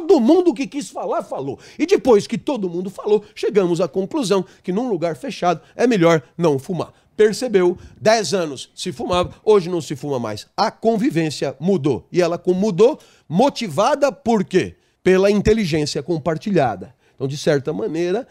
Todo mundo que quis falar, falou. E depois que todo mundo falou, chegamos à conclusão que num lugar fechado é melhor não fumar. Percebeu, 10 anos se fumava, hoje não se fuma mais. A convivência mudou. E ela mudou motivada por quê? Pela inteligência compartilhada. Então, de certa maneira,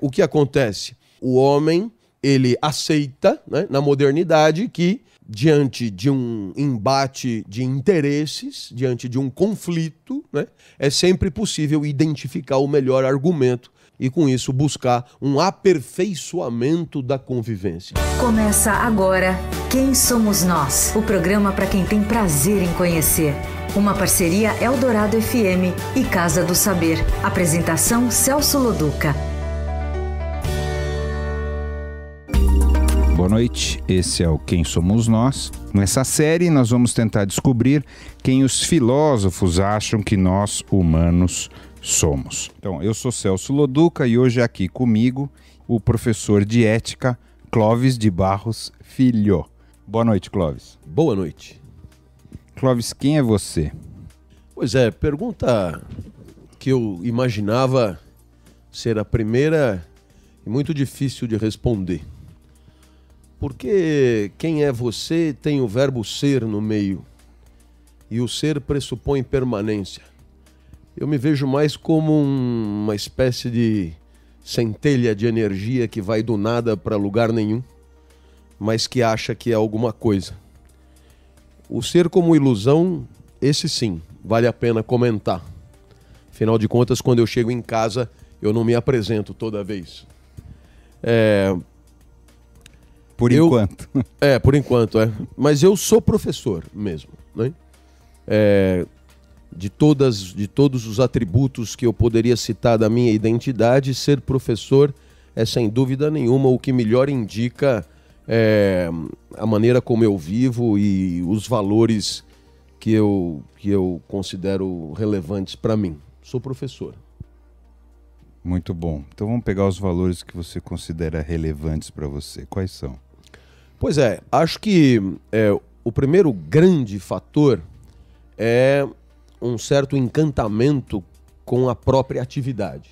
o que acontece? O homem, ele aceita, né, na modernidade, que diante de um embate de interesses, diante de um conflito, né, é sempre possível identificar o melhor argumento e, com isso, buscar um aperfeiçoamento da convivência. Começa agora Quem Somos Nós? O programa para quem tem prazer em conhecer. Uma parceria Eldorado FM e Casa do Saber. Apresentação Celso Loduca. Boa noite, esse é o Quem Somos Nós. Nessa série nós vamos tentar descobrir quem os filósofos acham que nós, humanos, somos. Então, eu sou Celso Loduca e hoje aqui comigo o professor de ética Clóvis de Barros Filho. Boa noite, Clóvis. Boa noite. Clóvis, quem é você? Pois é, pergunta que eu imaginava ser a primeira e muito difícil de responder. Porque quem é você tem o verbo ser no meio. E o ser pressupõe permanência. Eu me vejo mais como uma espécie de centelha de energia que vai do nada para lugar nenhum, mas que acha que é alguma coisa. O ser como ilusão, esse sim, vale a pena comentar. Afinal de contas, quando eu chego em casa, eu não me apresento toda vez. Por enquanto. Por enquanto. Mas eu sou professor mesmo, né? De todos os atributos que eu poderia citar da minha identidade, ser professor é sem dúvida nenhuma o que melhor indica a maneira como eu vivo e os valores que eu considero relevantes para mim. Sou professor. Muito bom. Então vamos pegar os valores que você considera relevantes para você. Quais são? Pois é, acho que o primeiro grande fator é um certo encantamento com a própria atividade.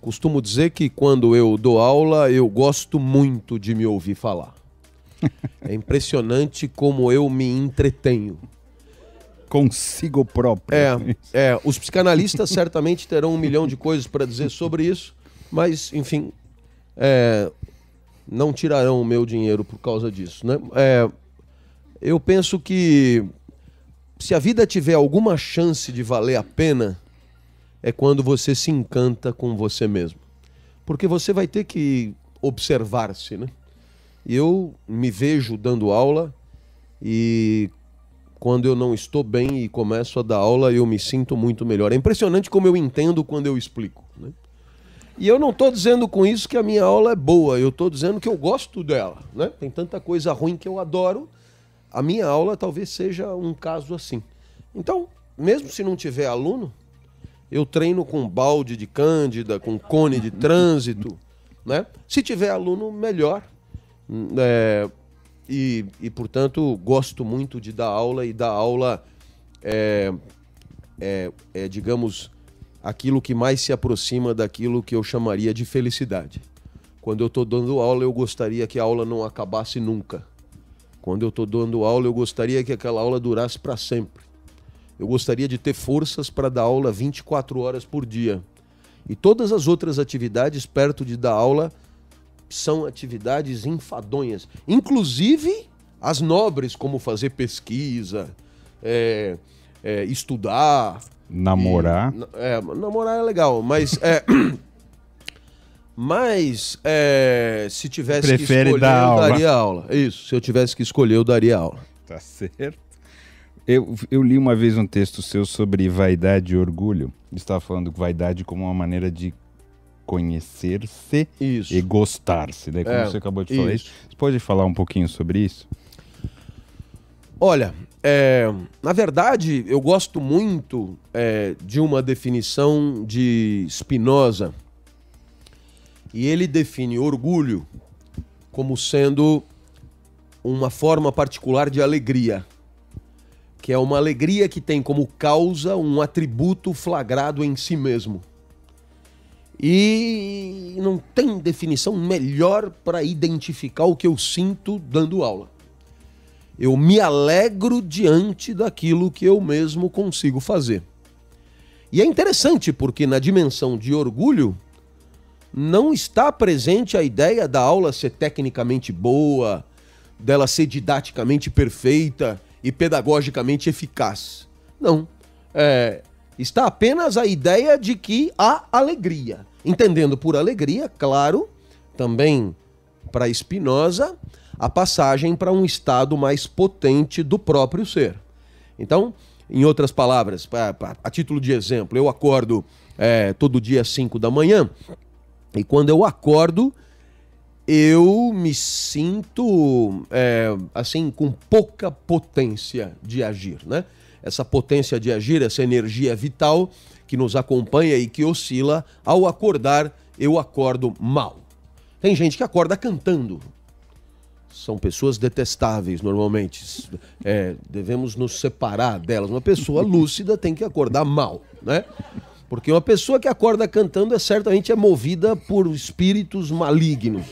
Costumo dizer que quando eu dou aula, eu gosto muito de me ouvir falar. É impressionante como eu me entretenho. Consigo próprio. Os psicanalistas certamente terão 1 milhão de coisas para dizer sobre isso, mas, enfim, não tirarão o meu dinheiro por causa disso, né? Eu penso que se a vida tiver alguma chance de valer a pena, é quando você se encanta com você mesmo. Porque você vai ter que observar-se, né? Eu me vejo dando aula e quando eu não estou bem e começo a dar aula, eu me sinto muito melhor. É impressionante como eu entendo quando eu explico, né? E eu não estou dizendo com isso que a minha aula é boa, eu estou dizendo que eu gosto dela, né? Tem tanta coisa ruim que eu adoro, a minha aula talvez seja um caso assim. Então, mesmo se não tiver aluno, eu treino com balde de cândida, com cone de trânsito, né? Se tiver aluno, melhor. E, portanto, gosto muito de dar aula e dar aula digamos, aquilo que mais se aproxima daquilo que eu chamaria de felicidade. Quando eu estou dando aula, eu gostaria que a aula não acabasse nunca. Quando eu estou dando aula, eu gostaria que aquela aula durasse para sempre. Eu gostaria de ter forças para dar aula 24 horas por dia. E todas as outras atividades perto de dar aula são atividades enfadonhas. Inclusive as nobres, como fazer pesquisa, estudar... Namorar. Namorar é legal, mas... se tivesse que escolher, daria aula. Isso, se eu tivesse que escolher, eu daria aula. Tá certo. Eu li uma vez um texto seu sobre vaidade e orgulho. Você estava falando de vaidade como uma maneira de conhecer-se e gostar-se, né? Como você acabou de falar isso. Você pode falar um pouquinho sobre isso? Olha, na verdade, eu gosto muito de uma definição de Spinoza. E ele define orgulho como sendo uma forma particular de alegria. que é uma alegria que tem como causa um atributo flagrado em si mesmo. E não tem definição melhor para identificar o que eu sinto dando aula. Eu me alegro diante daquilo que eu mesmo consigo fazer. E é interessante porque na dimensão de orgulho não está presente a ideia da aula ser tecnicamente boa, dela ser didaticamente perfeita e pedagogicamente eficaz. Não. Está apenas a ideia de que há alegria. Entendendo por alegria, claro, também para Spinoza, a passagem para um estado mais potente do próprio ser. Então, em outras palavras, a título de exemplo, eu acordo todo dia às 5 da manhã e quando eu acordo, eu me sinto assim com pouca potência de agir, né? Essa potência de agir, essa energia vital que nos acompanha e que oscila, ao acordar, eu acordo mal. Tem gente que acorda cantando. São pessoas detestáveis, normalmente. Devemos nos separar delas. Uma pessoa lúcida tem que acordar mal, né? Porque uma pessoa que acorda cantando certamente é movida por espíritos malignos.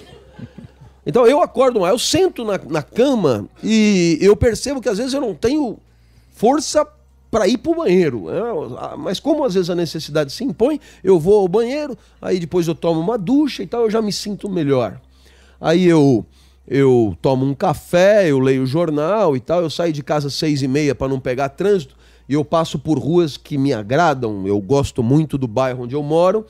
Então, eu acordo mal. Eu sento na cama e eu percebo que às vezes eu não tenho força para ir para o banheiro, mas como às vezes a necessidade se impõe, eu vou ao banheiro, aí depois eu tomo uma ducha e tal, eu já me sinto melhor. Aí eu tomo um café, eu leio o jornal e tal, eu saio de casa às 6h30 para não pegar trânsito, e eu passo por ruas que me agradam, eu gosto muito do bairro onde eu moro,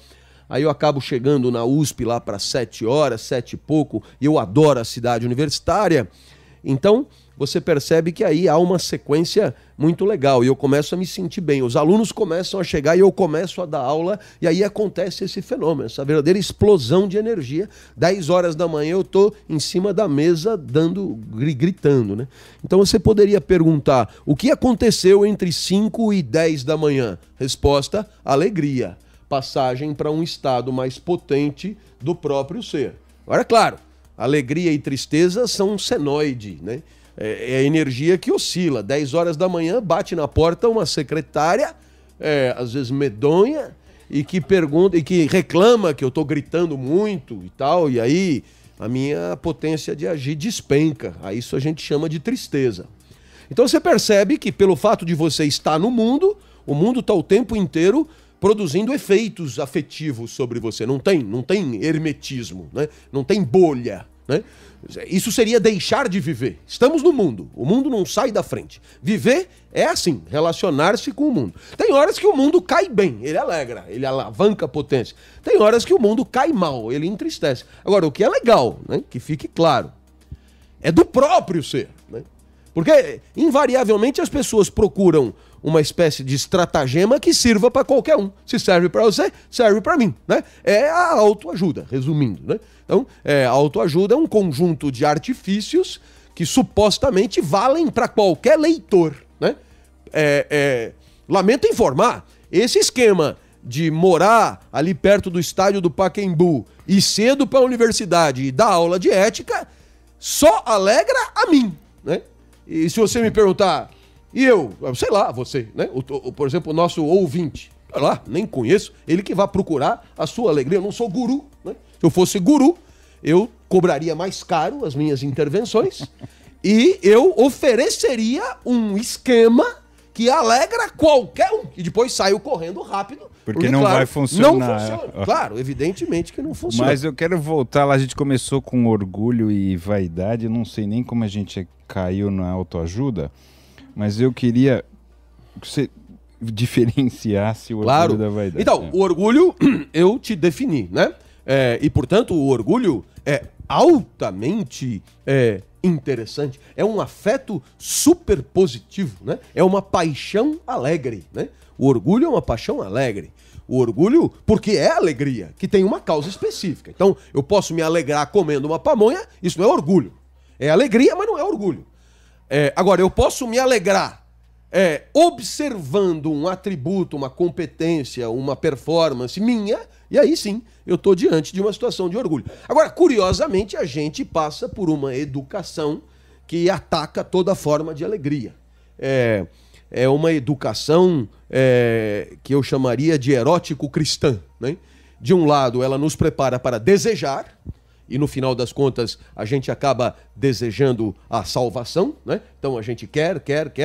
aí eu acabo chegando na USP lá para 7h, 7h e pouco, e eu adoro a cidade universitária, então você percebe que aí há uma sequência muito legal e eu começo a me sentir bem. Os alunos começam a chegar e eu começo a dar aula e aí acontece esse fenômeno, essa verdadeira explosão de energia. 10 horas da manhã eu estou em cima da mesa gritando, né? Então você poderia perguntar, o que aconteceu entre 5 e 10 da manhã? Resposta, alegria. Passagem para um estado mais potente do próprio ser. Agora, claro, alegria e tristeza são um senoide, né? É a energia que oscila. 10 horas da manhã bate na porta uma secretária, às vezes medonha, e que pergunta e que reclama que eu estou gritando muito e tal, e aí a minha potência de agir despenca. A isso a gente chama de tristeza. Então você percebe que pelo fato de você estar no mundo, o mundo está o tempo inteiro produzindo efeitos afetivos sobre você. Não tem hermetismo, né? Não tem bolha. Né? Isso seria deixar de viver. Estamos no mundo, o mundo não sai da frente. Viver é assim, relacionar-se com o mundo. Tem horas que o mundo cai bem, ele alegra, ele alavanca a potência. Tem horas que o mundo cai mal, ele entristece. Agora, o que é legal, né? Que fique claro, é do próprio ser, né? Porque invariavelmente as pessoas procuram uma espécie de estratagema que sirva para qualquer um. Se serve para você, serve para mim, né? É a autoajuda, resumindo, né? Então, a autoajuda é um conjunto de artifícios que supostamente valem para qualquer leitor, né? Lamento informar, esse esquema de morar ali perto do estádio do Pacaembu, ir cedo para a universidade e dar aula de ética, só alegra a mim, né? E se você me perguntar, e eu, sei lá, você, né? Por exemplo, o nosso ouvinte, sei lá, nem conheço, ele que vai procurar a sua alegria. Eu não sou guru, né? Se eu fosse guru, eu cobraria mais caro as minhas intervenções e eu ofereceria um esquema que alegra qualquer um. E depois saio correndo rápido. Porque não, claro, vai funcionar. Não funciona. Claro, evidentemente que não funciona. Mas eu quero voltar lá, a gente começou com orgulho e vaidade, eu não sei nem como a gente caiu na autoajuda, mas eu queria que você diferenciasse o orgulho, claro, da vaidade. Então, o orgulho eu te defini, né? E, portanto, o orgulho é altamente interessante. É um afeto super positivo, né? É uma paixão alegre, né? O orgulho é uma paixão alegre. O orgulho, porque é alegria, que tem uma causa específica. Então, eu posso me alegrar comendo uma pamonha, isso não é orgulho. É alegria, mas não é orgulho. Agora, eu posso me alegrar observando um atributo, uma competência, uma performance minha, e aí sim, eu estou diante de uma situação de orgulho. Agora, curiosamente, a gente passa por uma educação que ataca toda forma de alegria. é uma educação que eu chamaria de erótico-cristã, né? De um lado, ela nos prepara para desejar, e no final das contas a gente acaba desejando a salvação, né? Então a gente quer,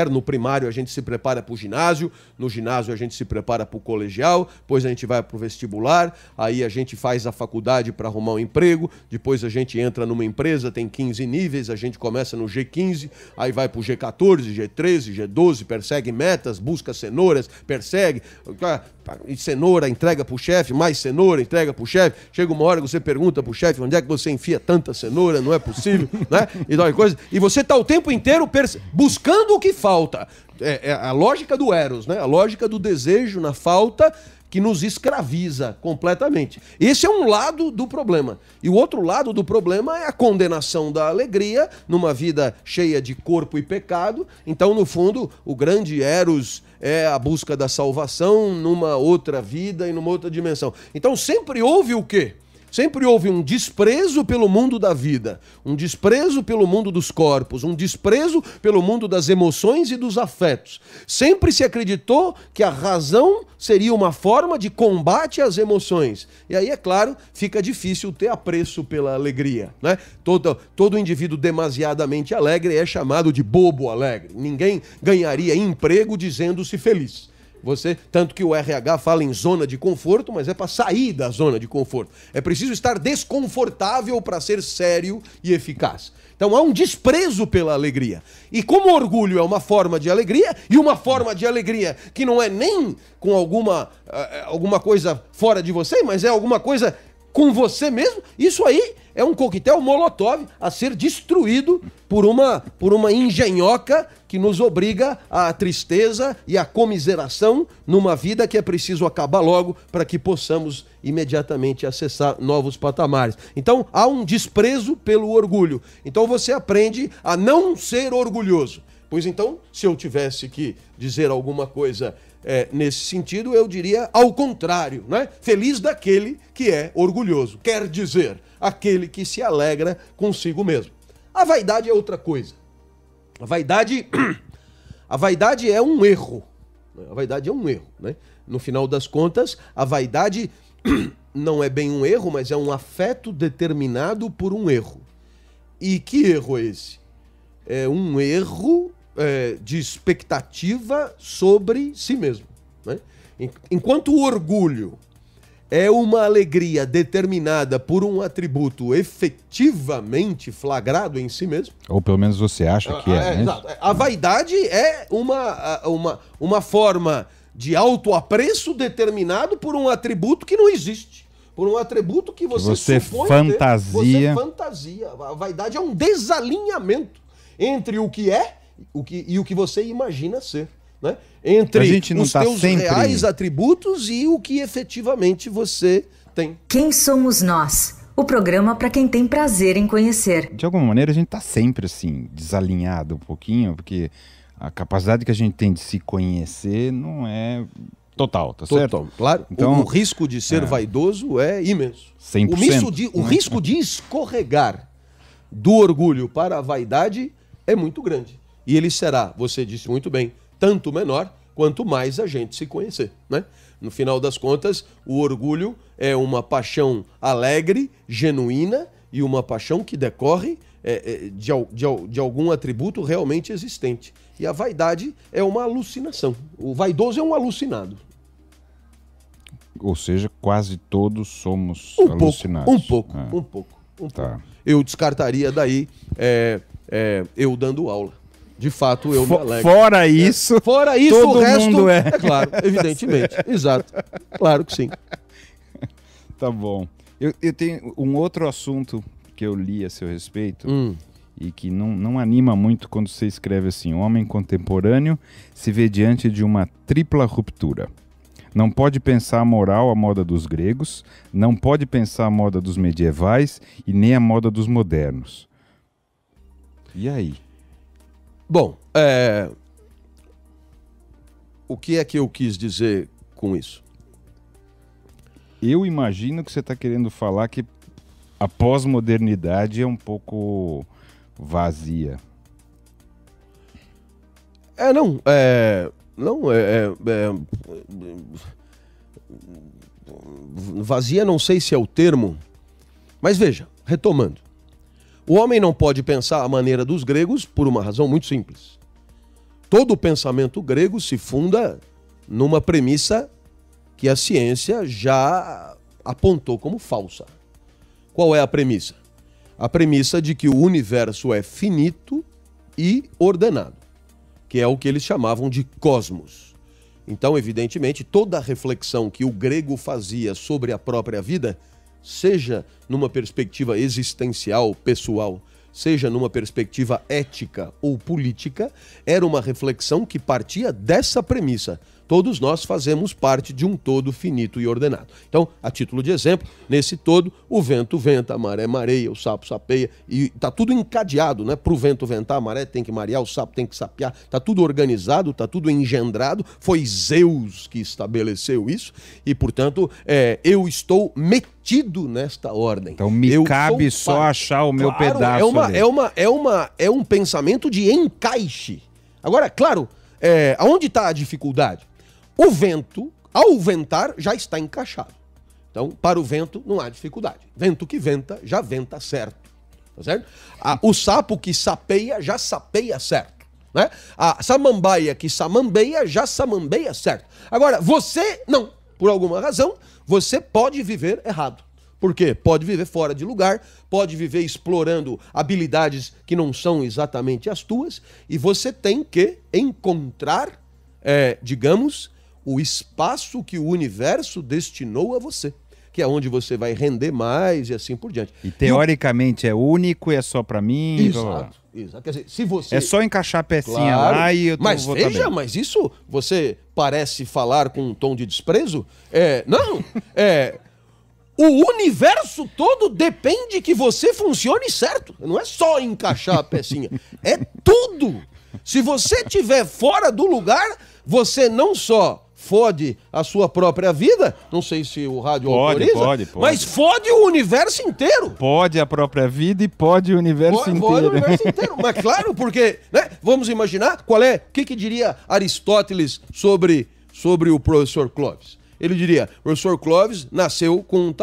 no primário a gente se prepara para o ginásio, no ginásio a gente se prepara para o colegial, depois a gente vai para o vestibular, aí a gente faz a faculdade para arrumar um emprego, depois a gente entra numa empresa, tem 15 níveis, a gente começa no G15, aí vai para o G14, G13, G12, persegue metas, busca cenouras, persegue, cenoura, entrega para o chefe, mais cenoura, entrega para o chefe, chega uma hora que você pergunta para o chefe, onde é que você enfia tanta cenoura, não é possível, né? E tal coisa. E você está o tempo inteiro buscando o que falta. É a lógica do Eros, né? A lógica do desejo na falta que nos escraviza completamente. Esse é um lado do problema. E o outro lado do problema é a condenação da alegria numa vida cheia de corpo e pecado. Então, no fundo, o grande Eros é a busca da salvação numa outra vida e numa outra dimensão. Então, sempre houve o quê? Sempre houve um desprezo pelo mundo da vida, um desprezo pelo mundo dos corpos, um desprezo pelo mundo das emoções e dos afetos. Sempre se acreditou que a razão seria uma forma de combate às emoções. E aí, é claro, fica difícil ter apreço pela alegria, né? Todo indivíduo demasiadamente alegre é chamado de bobo alegre. Ninguém ganharia emprego dizendo-se feliz. Tanto que o RH fala em zona de conforto, mas é para sair da zona de conforto. É preciso estar desconfortável para ser sério e eficaz. Então há um desprezo pela alegria. E como o orgulho é uma forma de alegria, e uma forma de alegria que não é nem com alguma coisa fora de você, mas é alguma coisa com você mesmo, isso aí é um coquetel molotov a ser destruído por uma engenhoca que nos obriga à tristeza e à comiseração numa vida que é preciso acabar logo para que possamos imediatamente acessar novos patamares. Então há um desprezo pelo orgulho. Então você aprende a não ser orgulhoso. Pois então, se eu tivesse que dizer alguma coisa nesse sentido, eu diria ao contrário, né? Feliz daquele que é orgulhoso, quer dizer, aquele que se alegra consigo mesmo. A vaidade é outra coisa. A vaidade é um erro. A vaidade é um erro, né? No final das contas, a vaidade não é bem um erro, mas é um afeto determinado por um erro. E que erro é esse? É um erro de expectativa sobre si mesmo, né? Enquanto o orgulho é uma alegria determinada por um atributo efetivamente flagrado em si mesmo. Ou pelo menos você acha que é. Exato. A vaidade é uma forma de autoapreço determinado por um atributo que não existe. Por um atributo que você supõe ter, você fantasia. A vaidade é um desalinhamento entre o que é e o que você imagina ser, né? Entre os seus reais atributos e o que efetivamente você tem. Quem somos nós? O programa para quem tem prazer em conhecer. De alguma maneira a gente está sempre assim, desalinhado um pouquinho, porque a capacidade que a gente tem de se conhecer não é total, tá certo? Total, claro. Então, o risco de ser vaidoso é imenso. 100%. O risco de escorregar do orgulho para a vaidade é muito grande. E ele será, você disse muito bem, tanto menor quanto mais a gente se conhecer, né? No final das contas, o orgulho é uma paixão alegre, genuína e uma paixão que decorre de algum atributo realmente existente. E a vaidade é uma alucinação. O vaidoso é um alucinado. Ou seja, quase todos somos alucinados. Um pouco. Eu descartaria daí eu dando aula. De fato, eu me alegro. Fora isso, todo o resto mundo é. É claro, evidentemente. Exato. Claro que sim. Tá bom. Eu tenho um outro assunto que eu li a seu respeito e que não anima muito quando você escreve assim: o homem contemporâneo se vê diante de uma tripla ruptura. Não pode pensar a moral à moda dos gregos, não pode pensar a moda dos medievais e nem a moda dos modernos. E aí? Bom, o que é que eu quis dizer com isso? Eu imagino que você está querendo falar que a pós-modernidade é um pouco vazia. Vazia, não sei se é o termo, mas veja, retomando. O homem não pode pensar à maneira dos gregos por uma razão muito simples. Todo o pensamento grego se funda numa premissa que a ciência já apontou como falsa. Qual é a premissa? A premissa de que o universo é finito e ordenado, que é o que eles chamavam de cosmos. Então, evidentemente, toda a reflexão que o grego fazia sobre a própria vida, seja numa perspectiva existencial, pessoal, seja numa perspectiva ética ou política, era uma reflexão que partia dessa premissa. Todos nós fazemos parte de um todo finito e ordenado. Então, a título de exemplo, nesse todo, o vento venta, a maré mareia, o sapo sapeia, e está tudo encadeado, né? Para o vento ventar, a maré tem que marear, o sapo tem que sapear, está tudo organizado, está tudo engendrado, foi Zeus que estabeleceu isso, e, portanto, eu estou metido nesta ordem. Então, me cabe só achar o meu pedaço. É um pensamento de encaixe. Agora, claro, aonde está a dificuldade? O vento, ao ventar, já está encaixado. Então, para o vento, não há dificuldade. Vento que venta, já venta certo. Tá certo? O sapo que sapeia, já sapeia certo. Né? A samambaia que samambeia, já samambeia certo. Agora, você, não. Por alguma razão, você pode viver errado. Por quê? Pode viver fora de lugar, pode viver explorando habilidades que não são exatamente as tuas, e você tem que encontrar, digamos, o espaço que o universo destinou a você, que é onde você vai render mais e assim por diante. E teoricamente é único, é só pra mim. Exato. Quer dizer, se você... É só encaixar a pecinha, claro, lá e eu tô... Mas veja, mas isso você parece falar com um tom de desprezo? O universo todo depende que você funcione certo. Não é só encaixar a pecinha, é tudo. Se você estiver fora do lugar, você não só fode a sua própria vida, não sei se o rádio autoriza, pode. Mas fode o universo inteiro. Pode a própria vida e pode o universo inteiro. Pode o universo inteiro, mas claro, porque, né, vamos imaginar qual é, o que diria Aristóteles sobre o professor Clóvis. Ele diria, o professor Clóvis nasceu com um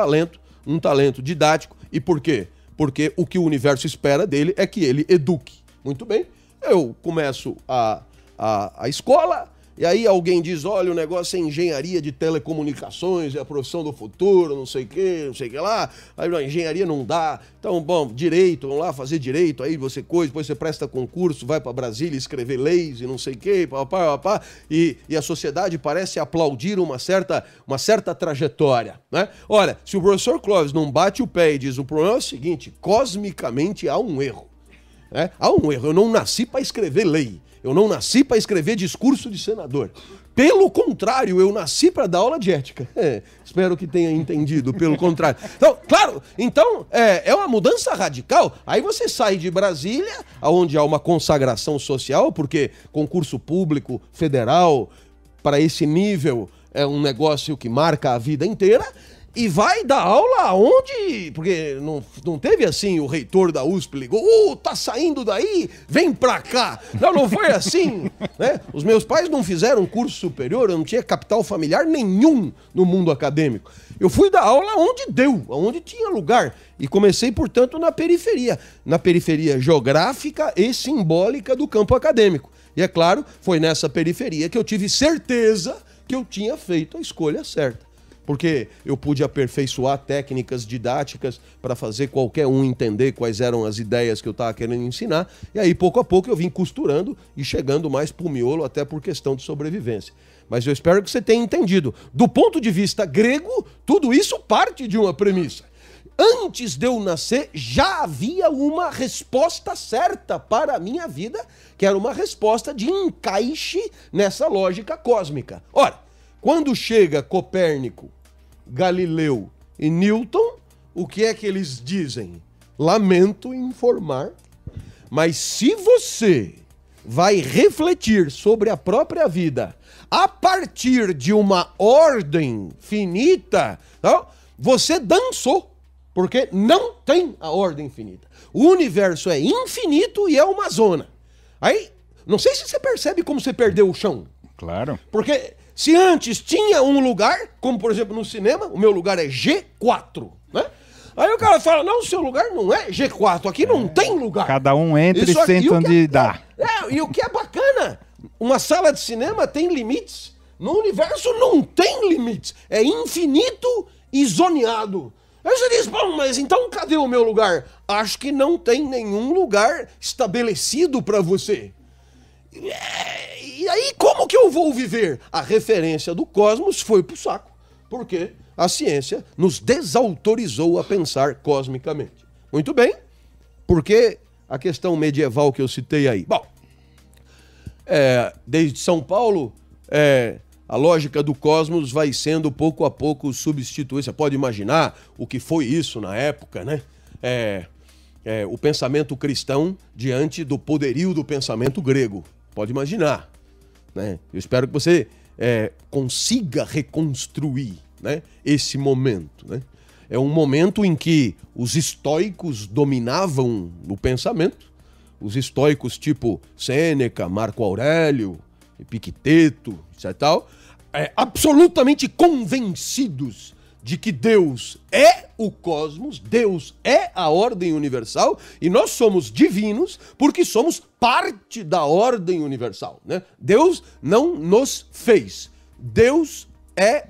talento didático, e por quê? Porque o que o universo espera dele é que ele eduque. Muito bem, eu começo a escola, e aí alguém diz, olha, o negócio é engenharia de telecomunicações, é a profissão do futuro, não sei o que lá, aí a engenharia não dá, então, bom, direito, vamos lá fazer direito, aí você coisa, depois você presta concurso, vai para Brasília escrever leis e não sei o que, papapá, e a sociedade parece aplaudir uma certa trajetória, né? Olha, se o professor Clóvis não bate o pé e diz, o problema é o seguinte, cosmicamente há um erro, né? Há um erro, eu não nasci para escrever lei. Eu não nasci para escrever discurso de senador. Pelo contrário, eu nasci para dar aula de ética. Espero que tenha entendido, pelo contrário. Então, claro, é uma mudança radical. Aí você sai de Brasília, onde há uma consagração social, porque concurso público, federal, para esse nível, é um negócio que marca a vida inteira, e vai dar aula aonde? Porque não teve assim, o reitor da USP ligou, tá saindo daí, vem pra cá. Não foi assim, né? Os meus pais não fizeram curso superior, eu não tinha capital familiar nenhum no mundo acadêmico. Eu fui dar aula onde deu, onde tinha lugar. E comecei, portanto, na periferia geográfica e simbólica do campo acadêmico. E é claro, foi nessa periferia que eu tive certeza que eu tinha feito a escolha certa. Porque eu pude aperfeiçoar técnicas didáticas para fazer qualquer um entender quais eram as ideias que eu estava querendo ensinar. E aí, pouco a pouco, eu vim costurando e chegando mais para o miolo, até por questão de sobrevivência. Mas eu espero que você tenha entendido. Do ponto de vista grego, tudo isso parte de uma premissa. Antes de eu nascer, já havia uma resposta certa para a minha vida, que era uma resposta de encaixe nessa lógica cósmica. Ora, quando chega Copérnico, Galileu e Newton, o que é que eles dizem? Lamento informar, mas se você vai refletir sobre a própria vida a partir de uma ordem finita, então, você dançou, porque não tem a ordem finita. O universo é infinito e é uma zona. Aí Não sei se você percebe como você perdeu o chão. Claro. Porque se antes tinha um lugar, como por exemplo no cinema, o meu lugar é G4, né? Aí o cara fala, não, o seu lugar não é G4, aqui não tem lugar. Cada um entra e senta onde dá. E o que é bacana, uma sala de cinema tem limites, no universo não tem limites, é infinito e zoneado. Aí você diz, bom, mas então cadê o meu lugar? Acho que não tem nenhum lugar estabelecido para você. E aí como que eu vou viver? A referência do cosmos foi pro saco, por quê? A ciência nos desautorizou a pensar cosmicamente. Muito bem, porque a questão medieval que eu citei aí. Bom, desde São Paulo, a lógica do cosmos vai sendo pouco a pouco substituída. Você pode imaginar o que foi isso na época, né? O pensamento cristão diante do poderio do pensamento grego. Pode imaginar, né? Eu espero que você consiga reconstruir, né, esse momento, né? É um momento em que os estoicos dominavam o pensamento, os estoicos tipo Sêneca, Marco Aurélio, Epicteto, etc, tal, absolutamente convencidos de que Deus é o cosmos, Deus é a ordem universal e nós somos divinos porque somos parte da ordem universal, né? Deus não nos fez, Deus é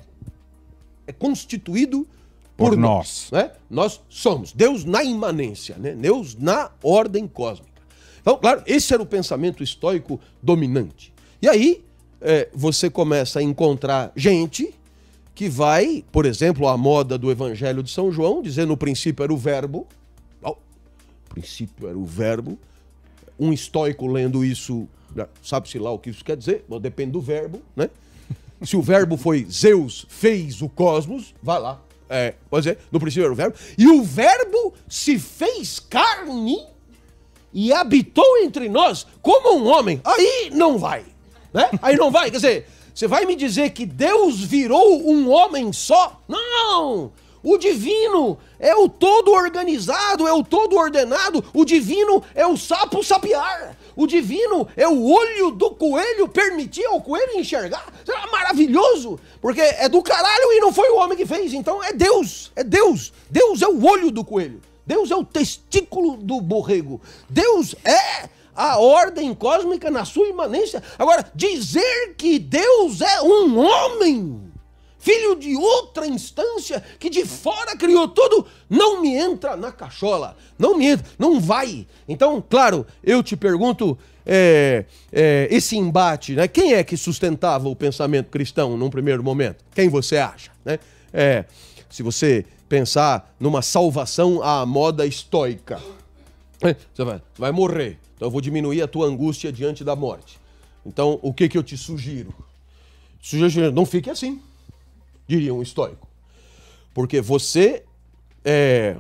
constituído por nós, né? Nós somos Deus na imanência, né? Deus na ordem cósmica. Então, claro, esse era o pensamento estoico dominante. E aí você começa a encontrar gente que vai, por exemplo, à moda do Evangelho de São João, dizendo: no princípio era o verbo. Oh, o princípio era o verbo. Um estoico lendo isso, sabe-se lá o que isso quer dizer, mas depende do verbo, né? Se o verbo foi Zeus fez o cosmos, vai lá. Pode dizer, no princípio era o verbo. E o verbo se fez carne e habitou entre nós como um homem. Aí não vai, né? Aí não vai. Quer dizer, você vai me dizer que Deus virou um homem só? Não! O divino é o todo organizado, é o todo ordenado. O divino é o sapo sapiar. O divino é o olho do coelho, permitir ao coelho enxergar. Será maravilhoso, porque é do caralho e não foi o homem que fez. Então é Deus, é Deus. Deus é o olho do coelho. Deus é o testículo do borrego. Deus é a ordem cósmica na sua imanência. Agora, dizer que Deus é um homem, filho de outra instância que de fora criou tudo, não me entra na cachola, não me entra, não vai. Então, claro, eu te pergunto, esse embate, né? Quem é que sustentava o pensamento cristão num primeiro momento? Quem você acha, né? Se você pensar numa salvação à moda estoica, você vai morrer, então eu vou diminuir a tua angústia diante da morte. Então, o que eu te sugiro? Sugiro, não fique assim, diria um estoico, porque você é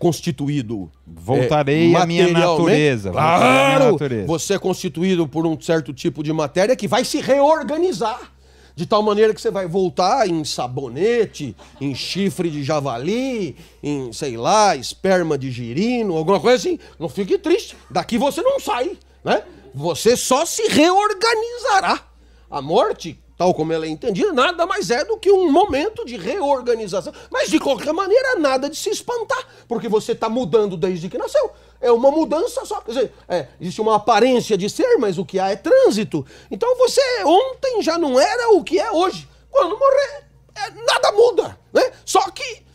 constituído... Voltarei à minha natureza. Claro, você é constituído por um certo tipo de matéria que vai se reorganizar, de tal maneira que você vai voltar em sabonete, em chifre de javali, em, sei lá, esperma de girino, alguma coisa assim. Não fique triste, daqui você não sai, né? Você só se reorganizará. A morte, tal como ela é entendida, nada mais é do que um momento de reorganização. Mas, de qualquer maneira, nada de se espantar, porque você está mudando desde que nasceu. É uma mudança só. Quer dizer, existe uma aparência de ser, mas o que há é trânsito. Então, você ontem já não era o que é hoje. Quando morrer, nada muda, né? Só que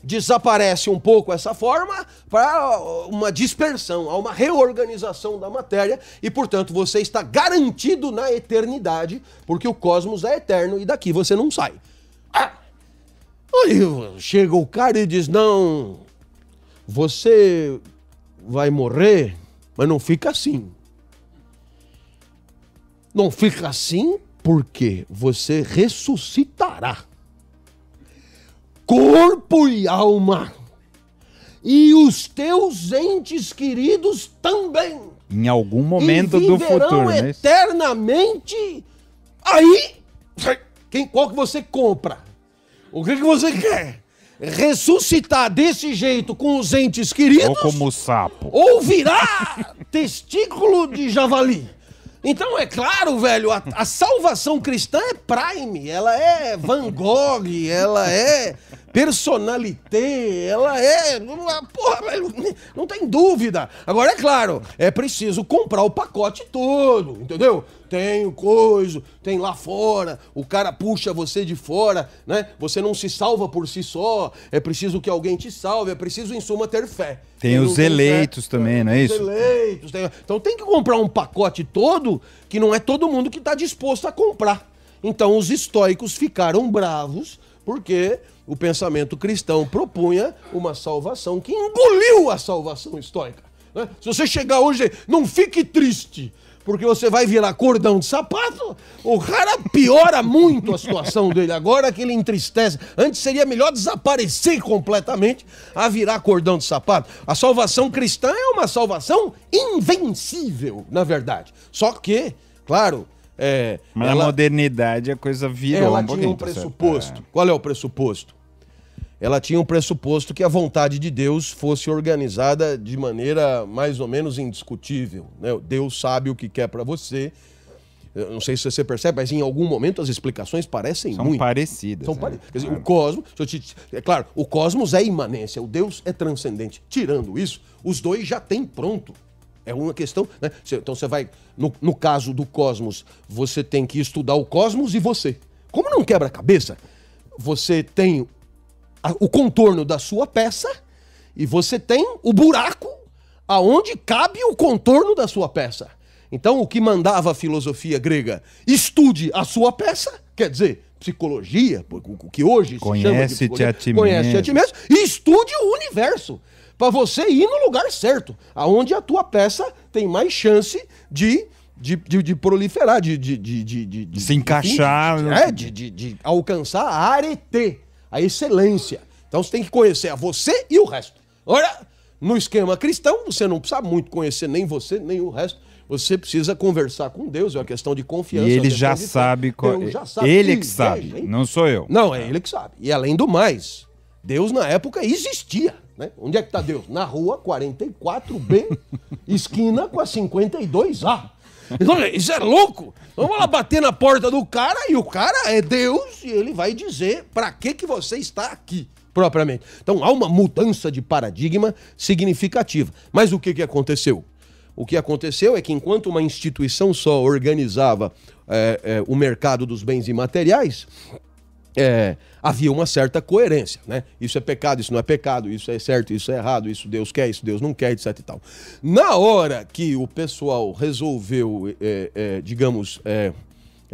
desaparece um pouco essa forma para uma dispersão, há uma reorganização da matéria e, portanto, você está garantido na eternidade, porque o cosmos é eterno e daqui você não sai. Aí chega o cara e diz, não, você vai morrer, mas não fica assim. Não fica assim porque você ressuscitará. Corpo e alma, e os teus entes queridos também. Em algum momento do futuro, né? Eternamente. Aí, qual que você compra? O que você quer? Ressuscitar desse jeito com os entes queridos? Ou como o sapo. Ou virar testículo de javali. Então, é claro, velho, a salvação cristã é Prime, ela é Van Gogh, ela é Personalité, ela é... Porra, velho, não tem dúvida. Agora, é claro, é preciso comprar o pacote todo, entendeu? Tem o coisa, tem lá fora, o cara puxa você de fora, né? Você não se salva por si só, é preciso que alguém te salve, é preciso, em suma, ter fé. Tem os eleitos também, não é isso? Os eleitos. Então tem que comprar um pacote todo que não é todo mundo que está disposto a comprar. Então os estoicos ficaram bravos porque o pensamento cristão propunha uma salvação que engoliu a salvação estoica, né? Se você chegar hoje, não fique triste, porque você vai virar cordão de sapato, o cara piora muito a situação dele. Agora que ele entristece, antes seria melhor desaparecer completamente a virar cordão de sapato. A salvação cristã é uma salvação invencível, na verdade. Só que, claro... Mas na modernidade a coisa virou um pouquinho. Ela tinha um pressuposto. Qual é o pressuposto? Ela tinha um pressuposto que a vontade de Deus fosse organizada de maneira mais ou menos indiscutível, né? Deus sabe o que quer para você. Eu não sei se você percebe, mas em algum momento as explicações parecem muito. Parecidas, são parecidas. Quer dizer, claro. O cosmos... É claro, o cosmos é imanência, o Deus é transcendente. Tirando isso, os dois já têm pronto. É uma questão... Né? Então você vai... No caso do cosmos, você tem que estudar o cosmos e você. Como não quebra-cabeça, você tem... o contorno da sua peça e você tem o buraco aonde cabe o contorno da sua peça. Então, o que mandava a filosofia grega, estude a sua peça, quer dizer, psicologia, o que hoje se chama de conhece-te a ti mesmo, e estude o universo, para você ir no lugar certo, aonde a tua peça tem mais chance de proliferar, de se encaixar, de alcançar a arete. A excelência. Então você tem que conhecer a você e o resto. Ora, no esquema cristão, você não precisa muito conhecer nem você, nem o resto. Você precisa conversar com Deus, é uma questão de confiança. E ele já sabe... Ele que sabe, não sou eu. Não, é ele que sabe. E além do mais, Deus na época existia, né? Onde é que está Deus? Na rua 44B, esquina com a 52A. Então, isso é louco. Vamos lá bater na porta do cara e o cara é Deus e ele vai dizer para que você está aqui, propriamente. Então, há uma mudança de paradigma significativa. Mas o que aconteceu? O que aconteceu é que enquanto uma instituição só organizava o mercado dos bens imateriais, havia uma certa coerência, né? Isso é pecado, isso não é pecado, isso é certo, isso é errado, isso Deus quer, isso Deus não quer, etc e tal. Na hora que o pessoal resolveu,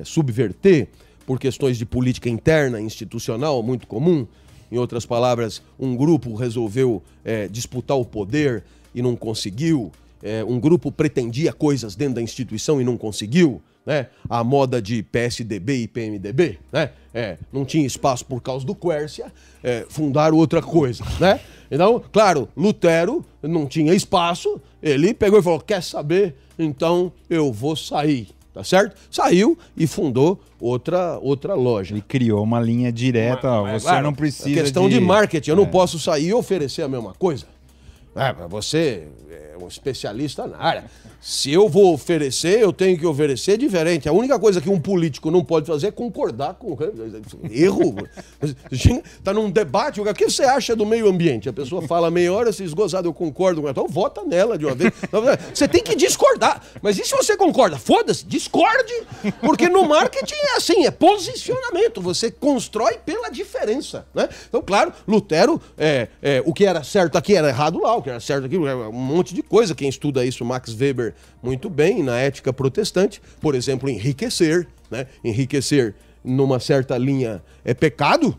subverter por questões de política interna, institucional, muito comum, em outras palavras, um grupo resolveu disputar o poder e não conseguiu, um grupo pretendia coisas dentro da instituição e não conseguiu, né? A moda de PSDB e PMDB, né? Não tinha espaço por causa do Quércia, fundaram outra coisa, né? Então, claro, Lutero não tinha espaço, ele pegou e falou, quer saber? Então eu vou sair, tá certo? Saiu e fundou outra loja. Ele criou uma linha direta, você claro, não precisa questão de marketing, eu não posso sair e oferecer a mesma coisa. Você é um especialista na área. Se eu vou oferecer, eu tenho que oferecer diferente. A única coisa que um político não pode fazer é concordar com erro. Está num debate, o que você acha do meio ambiente? A pessoa fala meia hora, se esgozado, eu concordo com ela. Então vota nela de uma vez. Você tem que discordar. Mas e se você concorda? Foda-se, discorde. Porque no marketing é assim, é posicionamento. Você constrói pela diferença, né? Então, claro, Lutero, o que era certo aqui era errado lá, o que era certo aqui, um monte de coisa. Quem estuda isso, Max Weber, muito bem, na ética protestante, por exemplo, enriquecer, né? Enriquecer numa certa linha é pecado.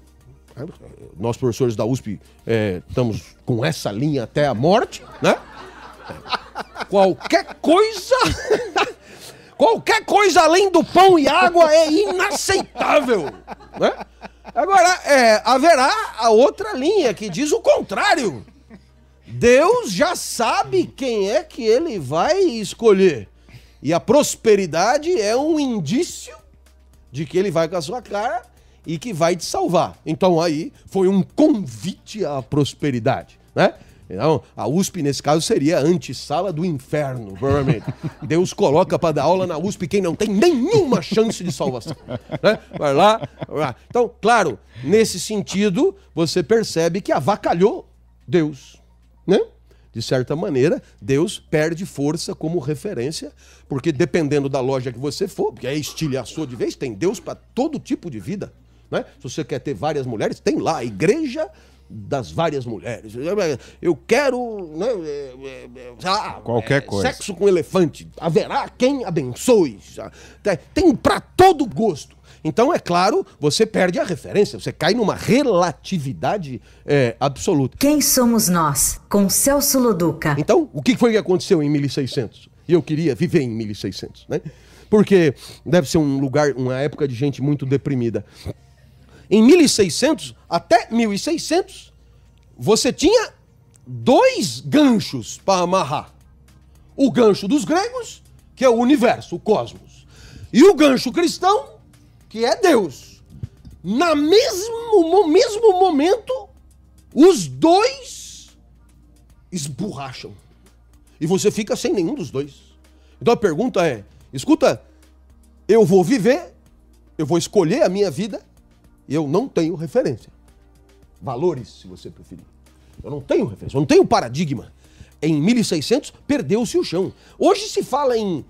Nós, professores da USP, estamos com essa linha até a morte, né? Qualquer coisa... Qualquer coisa além do pão e água é inaceitável, né? Agora, haverá a outra linha que diz o contrário. Deus já sabe quem é que ele vai escolher. E a prosperidade é um indício de que ele vai com a sua cara e que vai te salvar. Então aí foi um convite à prosperidade, né? Então, a USP, nesse caso, seria a antessala do inferno, provavelmente. Deus coloca para dar aula na USP quem não tem nenhuma chance de salvação. Né? Vai lá, vai lá. Então, claro, nesse sentido, você percebe que avacalhou Deus, né? De certa maneira, Deus perde força como referência, porque dependendo da loja que você for, porque aí estilhaçou de vez, tem Deus para todo tipo de vida, né? Se você quer ter várias mulheres, tem lá a igreja das várias mulheres. Eu quero, né, qualquer coisa. Sexo com elefante. Haverá quem abençoe. Tem para todo gosto. Então, é claro, você perde a referência, você cai numa relatividade absoluta. Quem somos nós? Com Celso Loduca. Então, o que foi que aconteceu em 1600? E eu queria viver em 1600, né? Porque deve ser um lugar, uma época de gente muito deprimida. Em 1600, até 1600, você tinha dois ganchos para amarrar. O gancho dos gregos, que é o universo, o cosmos. E o gancho cristão, que é Deus. No mesmo momento, os dois esborracham. E você fica sem nenhum dos dois. Então a pergunta é, escuta, eu vou viver, eu vou escolher a minha vida, e eu não tenho referência. Valores, se você preferir. Eu não tenho referência, eu não tenho paradigma. Em 1600, perdeu-se o chão. Hoje se fala em...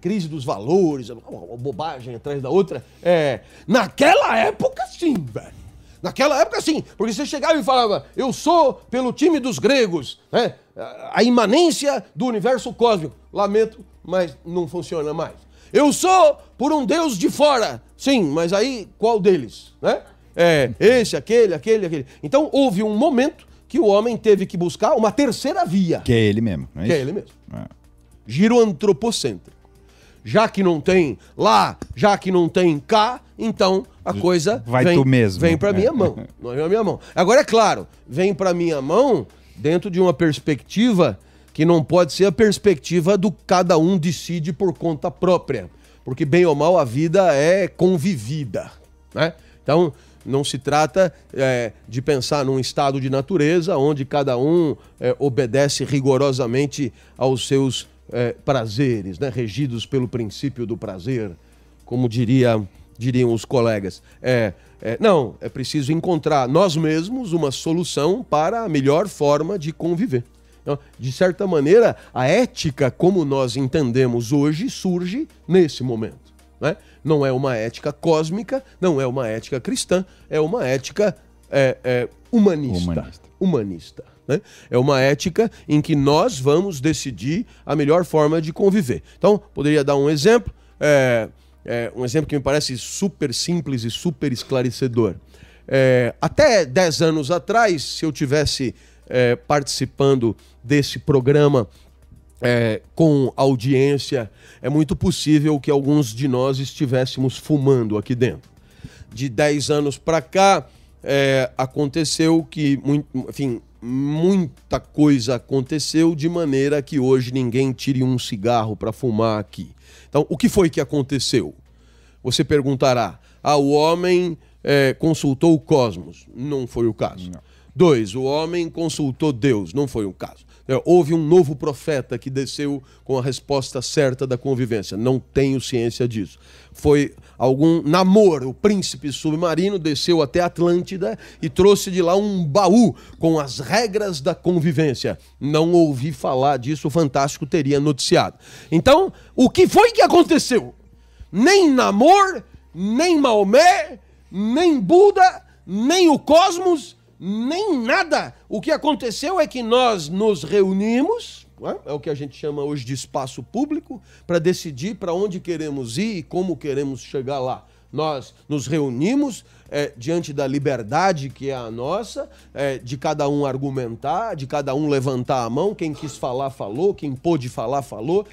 crise dos valores, uma bobagem atrás da outra. Naquela época, sim, velho. Naquela época, sim. Porque você chegava e falava, eu sou pelo time dos gregos, né? A imanência do universo cósmico. Lamento, mas não funciona mais. Eu sou por um Deus de fora. Sim, mas aí, qual deles? Né? Esse, aquele. Então, houve um momento que o homem teve que buscar uma terceira via. Que é ele mesmo, não é isso? Que é ele mesmo. Ah. Giro antropocêntrico. Já que não tem lá, já que não tem cá, então a coisa vai vem para minha mão. Não vem pra minha mão. Agora, é claro, vem para minha mão dentro de uma perspectiva que não pode ser a perspectiva do cada um decide por conta própria. Porque, bem ou mal, a vida é convivida, né? Então, não se trata de pensar num estado de natureza onde cada um obedece rigorosamente aos seus prazeres, né? Regidos pelo princípio do prazer, como diriam os colegas. Não, é preciso encontrar nós mesmos uma solução para a melhor forma de conviver. Então, de certa maneira, a ética como nós entendemos hoje surge nesse momento, né? Não é uma ética cósmica, não é uma ética cristã, é uma ética humanista. Né? É uma ética em que nós vamos decidir a melhor forma de conviver. Então, poderia dar um exemplo, um exemplo que me parece super simples e super esclarecedor. Até 10 anos atrás, se eu tivesse participando desse programa com audiência, é muito possível que alguns de nós estivéssemos fumando aqui dentro. De 10 anos para cá, aconteceu que, muita coisa aconteceu de maneira que hoje ninguém tire um cigarro para fumar aqui. Então, o que foi que aconteceu? Você perguntará, o homem consultou o cosmos. Não foi o caso. Não. 2, o homem consultou Deus. Não foi o caso. Houve um novo profeta que desceu com a resposta certa da convivência. Não tenho ciência disso. Foi algum namoro, o príncipe submarino desceu até Atlântida e trouxe de lá um baú com as regras da convivência. Não ouvi falar disso, o Fantástico teria noticiado. Então, o que foi que aconteceu? Nem namoro, nem Maomé, nem Buda, nem o cosmos, nem nada. O que aconteceu é que nós nos reunimos... É o que a gente chama hoje de espaço público, para decidir para onde queremos ir e como queremos chegar lá. Nós nos reunimos diante da liberdade que é a nossa, de cada um argumentar, de cada um levantar a mão, quem quis falar, falou, quem pôde falar, falou.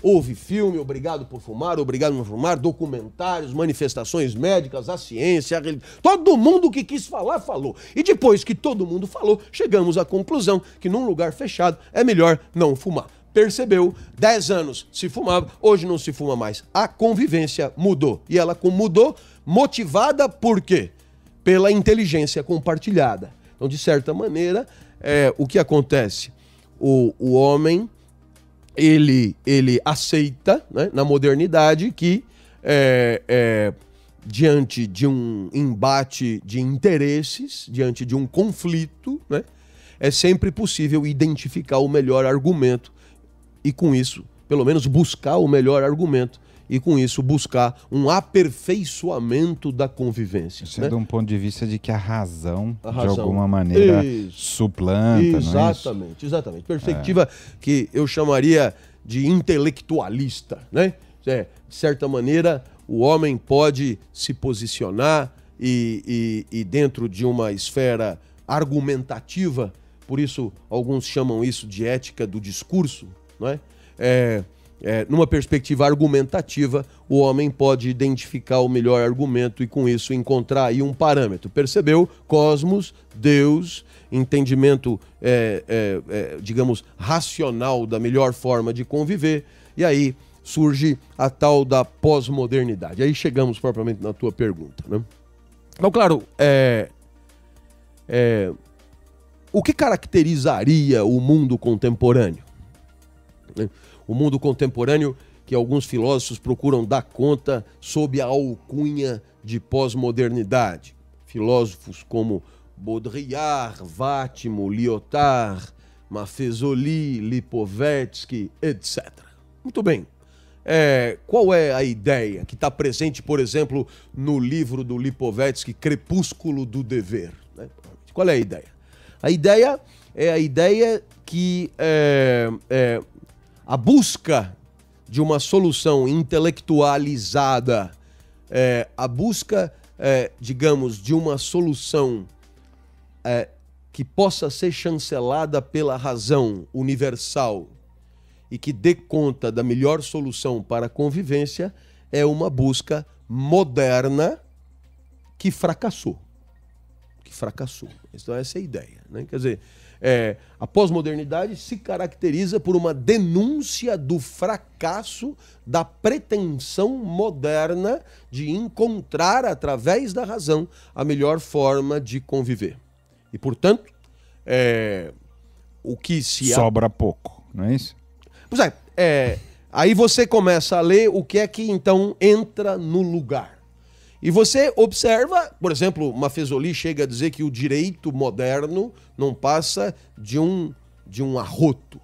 Houve filme, obrigado por fumar, obrigado por fumar, documentários, manifestações médicas, a ciência, a religião. Todo mundo que quis falar, falou. E depois que todo mundo falou, chegamos à conclusão que num lugar fechado é melhor não fumar. Percebeu, 10 anos se fumava, hoje não se fuma mais. A convivência mudou. E ela mudou motivada por quê? Pela inteligência compartilhada. Então, de certa maneira, o que acontece? O homem, ele aceita, né, na modernidade, que diante de um embate de interesses, diante de um conflito, né, é sempre possível identificar o melhor argumento e, com isso, pelo menos buscar o melhor argumento e, com isso, buscar um aperfeiçoamento da convivência. Isso, né? É de um ponto de vista de que a razão de alguma maneira, isso, suplanta, exatamente, não é isso? Exatamente. Perspectiva que eu chamaria de intelectualista, né? De certa maneira, o homem pode se posicionar e dentro de uma esfera argumentativa, por isso alguns chamam isso de ética do discurso, não é? Numa perspectiva argumentativa, o homem pode identificar o melhor argumento e, com isso, encontrar aí um parâmetro. Percebeu? Cosmos, Deus, entendimento, digamos, racional da melhor forma de conviver, e aí surge a tal da pós-modernidade. Aí chegamos propriamente na tua pergunta, né? Então, claro, o que caracterizaria o mundo contemporâneo? O mundo contemporâneo que alguns filósofos procuram dar conta sob a alcunha de pós-modernidade. Filósofos como Baudrillard, Vátimo, Lyotard, Maffesoli, Lipovetsky, etc. Muito bem. Qual é a ideia que está presente, por exemplo, no livro do Lipovetsky, Crepúsculo do Dever? Né? Qual é a ideia? A ideia é a ideia que a busca de uma solução intelectualizada, a busca, digamos, de uma solução que possa ser chancelada pela razão universal, e que dê conta da melhor solução para a convivência, é uma busca moderna que fracassou. Que fracassou. Então essa é a ideia, né? Quer dizer, a pós-modernidade se caracteriza por uma denúncia do fracasso da pretensão moderna de encontrar, através da razão, a melhor forma de conviver. E, portanto, o que se... Sobra pouco, não é isso? Pois é, aí você começa a ler o que é que então entra no lugar. E você observa, por exemplo, Maffesoli chega a dizer que o direito moderno não passa de um arroto.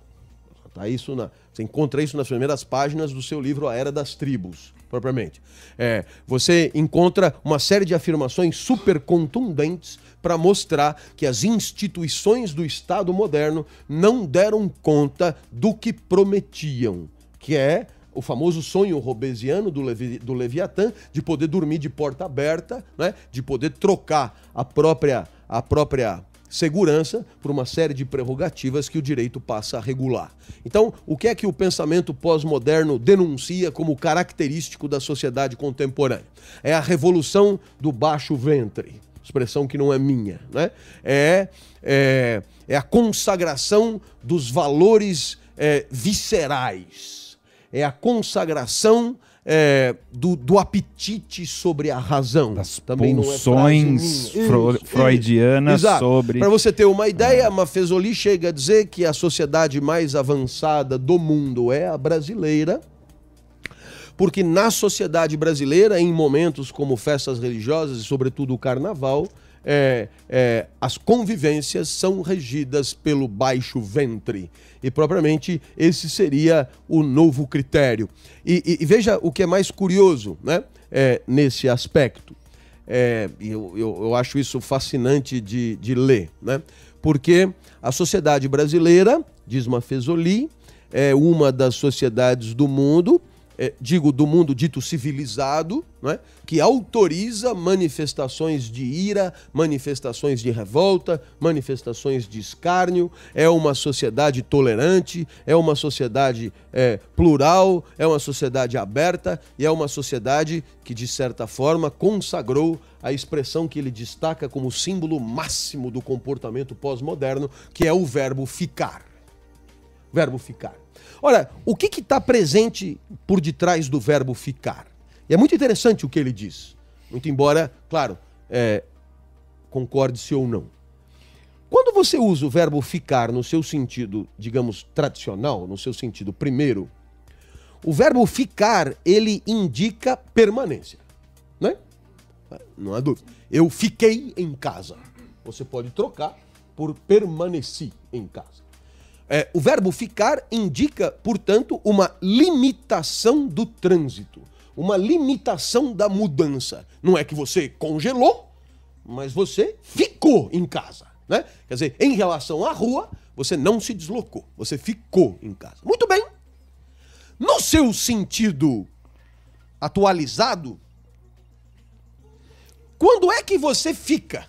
Tá, isso você encontra isso nas primeiras páginas do seu livro A Era das Tribos, propriamente. Você encontra uma série de afirmações super contundentes para mostrar que as instituições do Estado moderno não deram conta do que prometiam, que é o famoso sonho hobbesiano do Leviatã, de poder dormir de porta aberta, né? De poder trocar a própria segurança por uma série de prerrogativas que o direito passa a regular. Então, o que é que o pensamento pós-moderno denuncia como característico da sociedade contemporânea? É a revolução do baixo ventre. Expressão que não é minha, né? É a consagração dos valores viscerais, é a consagração do apetite sobre a razão. Das também pulsões freudianas sobre... Para você ter uma ideia, Maffesoli chega a dizer que a sociedade mais avançada do mundo é a brasileira, porque na sociedade brasileira, em momentos como festas religiosas e, sobretudo, o carnaval, as convivências são regidas pelo baixo ventre. E, propriamente, esse seria o novo critério. E veja o que é mais curioso, né? Nesse aspecto. Eu acho isso fascinante de ler, né? Porque a sociedade brasileira, diz Maffesoli, é uma das sociedades do mundo... digo, do mundo dito civilizado, né, que autoriza manifestações de ira, manifestações de revolta, manifestações de escárnio. É uma sociedade tolerante, é uma sociedade plural, é uma sociedade aberta e é uma sociedade que, de certa forma, consagrou a expressão que ele destaca como símbolo máximo do comportamento pós-moderno, que é o verbo ficar. Verbo ficar. Ora, o que está presente por detrás do verbo ficar? E é muito interessante o que ele diz, muito embora, claro, concorde-se ou não. Quando você usa o verbo ficar no seu sentido, digamos, tradicional, no seu sentido primeiro, o verbo ficar, ele indica permanência, né? Não há dúvida. Eu fiquei em casa. Você pode trocar por permaneci em casa. É, o verbo ficar indica, portanto, uma limitação do trânsito, uma limitação da mudança. Não é que você congelou, mas você ficou em casa, né? Quer dizer, em relação à rua, você não se deslocou, você ficou em casa. Muito bem. No seu sentido atualizado, quando é que você fica?